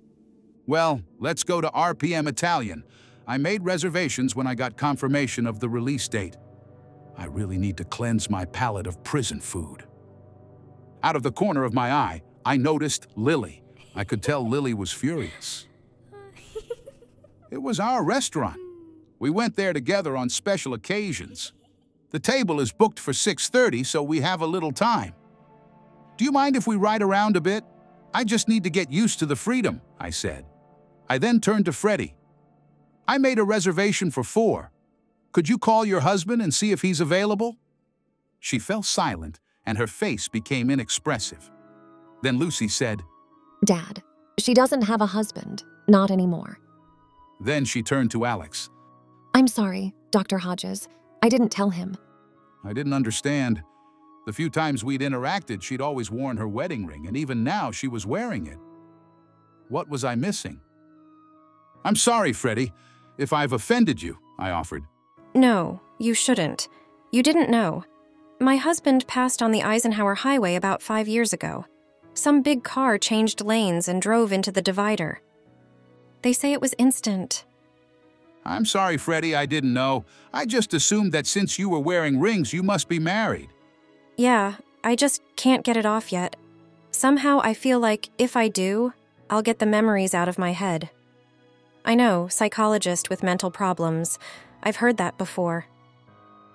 Well, let's go to R P M Italian. I made reservations when I got confirmation of the release date. I really need to cleanse my palate of prison food. Out of the corner of my eye, I noticed Lily. I could tell Lily was furious. It was our restaurant. We went there together on special occasions. The table is booked for six thirty, so we have a little time. Do you mind if we ride around a bit? I just need to get used to the freedom, I said. I then turned to Freddie. I made a reservation for four. Could you call your husband and see if he's available? She fell silent, and her face became inexpressive. Then Lucy said, Dad, she doesn't have a husband, not anymore. Then she turned to Alex. I'm sorry, Doctor Hodges. I didn't tell him. I didn't understand. The few times we'd interacted, she'd always worn her wedding ring, and even now she was wearing it. What was I missing? I'm sorry, Freddie, if I've offended you, I offered. No, you shouldn't. You didn't know. My husband passed on the Eisenhower Highway about five years ago. Some big car changed lanes and drove into the divider. They say it was instant. I'm sorry, Freddie, I didn't know. I just assumed that since you were wearing rings, you must be married. Yeah, I just can't get it off yet. Somehow I feel like if I do, I'll get the memories out of my head. I know, psychologist with mental problems. I've heard that before.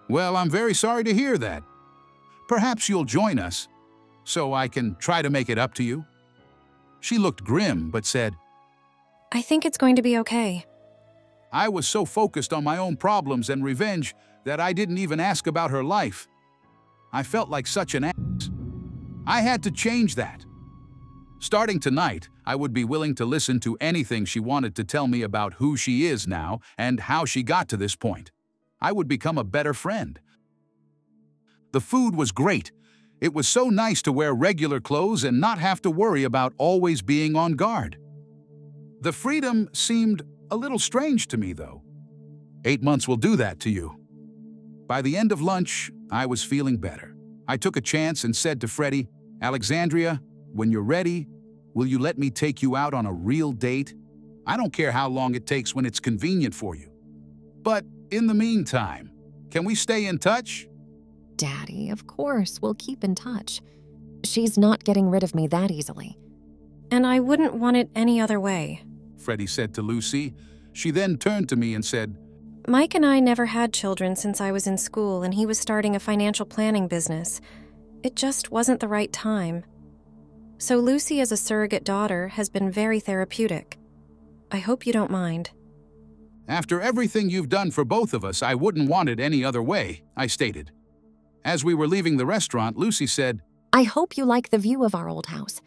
Well, I'm very sorry to hear that. Perhaps you'll join us, so I can try to make it up to you. She looked grim, but said, I think it's going to be okay. I was so focused on my own problems and revenge that I didn't even ask about her life. I felt like such an ass. I had to change that. Starting tonight, I would be willing to listen to anything she wanted to tell me about who she is now and how she got to this point. I would become a better friend. The food was great. It was so nice to wear regular clothes and not have to worry about always being on guard. The freedom seemed a little strange to me, though. Eight months will do that to you. By the end of lunch, I was feeling better. I took a chance and said to Freddie, Alexandria, when you're ready, will you let me take you out on a real date? I don't care how long it takes when it's convenient for you. But in the meantime, can we stay in touch? Daddy, of course, we'll keep in touch. She's not getting rid of me that easily. And I wouldn't want it any other way, Freddie said to Lucy. She then turned to me and said, Mike and I never had children since I was in school and he was starting a financial planning business. It just wasn't the right time. So Lucy as a surrogate daughter has been very therapeutic. I hope you don't mind. After everything you've done for both of us, I wouldn't want it any other way, I stated. As we were leaving the restaurant, Lucy said, I hope you like the view of our old house.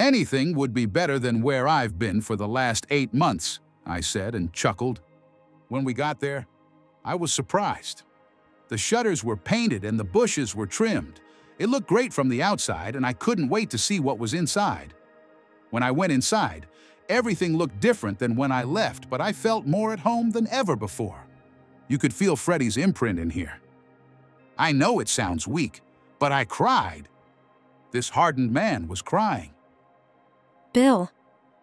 Anything would be better than where I've been for the last eight months, I said and chuckled. When we got there, I was surprised. The shutters were painted and the bushes were trimmed. It looked great from the outside, and I couldn't wait to see what was inside. When I went inside, everything looked different than when I left, but I felt more at home than ever before. You could feel Freddie's imprint in here. I know it sounds weak, but I cried. This hardened man was crying. Bill,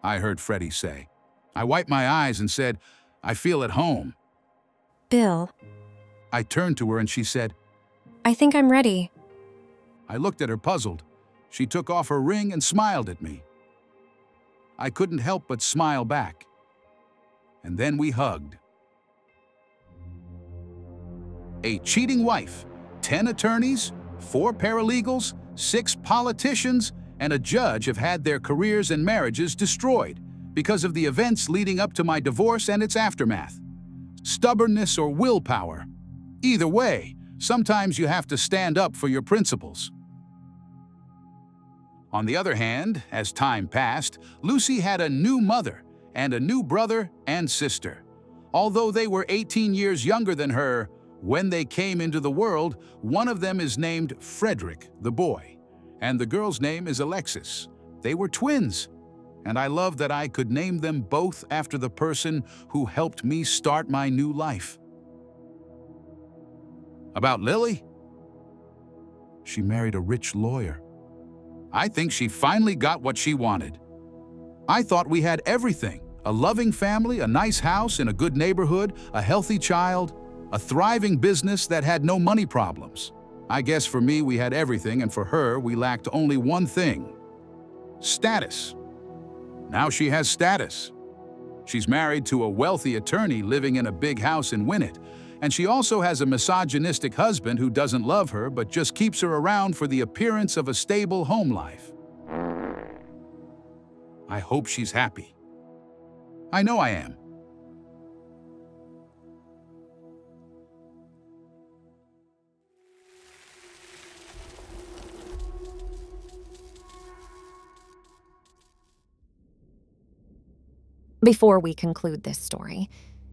I heard Freddie say. I wiped my eyes and said, I feel at home. Bill. I turned to her and she said, I think I'm ready. I looked at her puzzled. She took off her ring and smiled at me. I couldn't help but smile back. And then we hugged. A cheating wife, ten attorneys, four paralegals, six politicians, and a judge have had their careers and marriages destroyed because of the events leading up to my divorce and its aftermath. Stubbornness or willpower. Either way, sometimes you have to stand up for your principles. On the other hand, as time passed, Lucy had a new mother and a new brother and sister. Although they were eighteen years younger than her, when they came into the world, one of them is named Frederick, the boy, and the girl's name is Alexis. They were twins, and I love that I could name them both after the person who helped me start my new life. About Lily? She married a rich lawyer. I think she finally got what she wanted. I thought we had everything. A loving family, a nice house in a good neighborhood, a healthy child, a thriving business that had no money problems. I guess for me we had everything, and for her we lacked only one thing. Status. Now she has status. She's married to a wealthy attorney living in a big house in Winnett, and she also has a misogynistic husband who doesn't love her but just keeps her around for the appearance of a stable home life. I hope she's happy. I know I am. Before we conclude this story,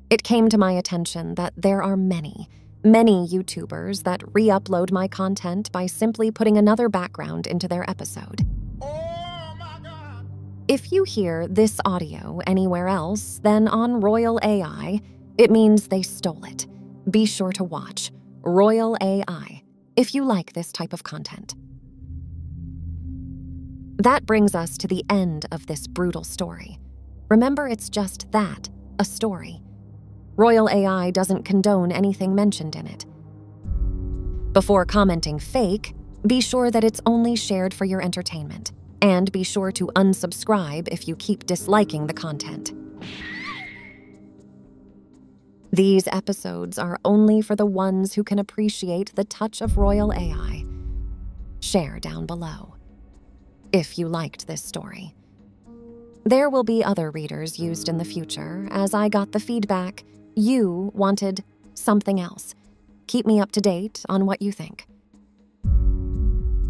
it came to my attention that there are many, many YouTubers that re-upload my content by simply putting another background into their episode. Oh my God. If you hear this audio anywhere else than on Royal A I, it means they stole it. Be sure to watch Royal A I if you like this type of content. That brings us to the end of this brutal story. Remember, it's just that, a story. Royal A I doesn't condone anything mentioned in it. Before commenting fake, be sure that it's only shared for your entertainment, and be sure to unsubscribe if you keep disliking the content. These episodes are only for the ones who can appreciate the touch of Royal A I. Share down below if you liked this story. There will be other readers used in the future, as I got the feedback you wanted something else. Keep me up to date on what you think.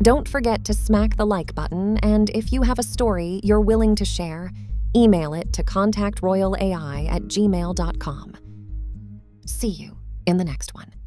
Don't forget to smack the like button, and if you have a story you're willing to share, email it to contact royal A I at gmail dot com. See you in the next one.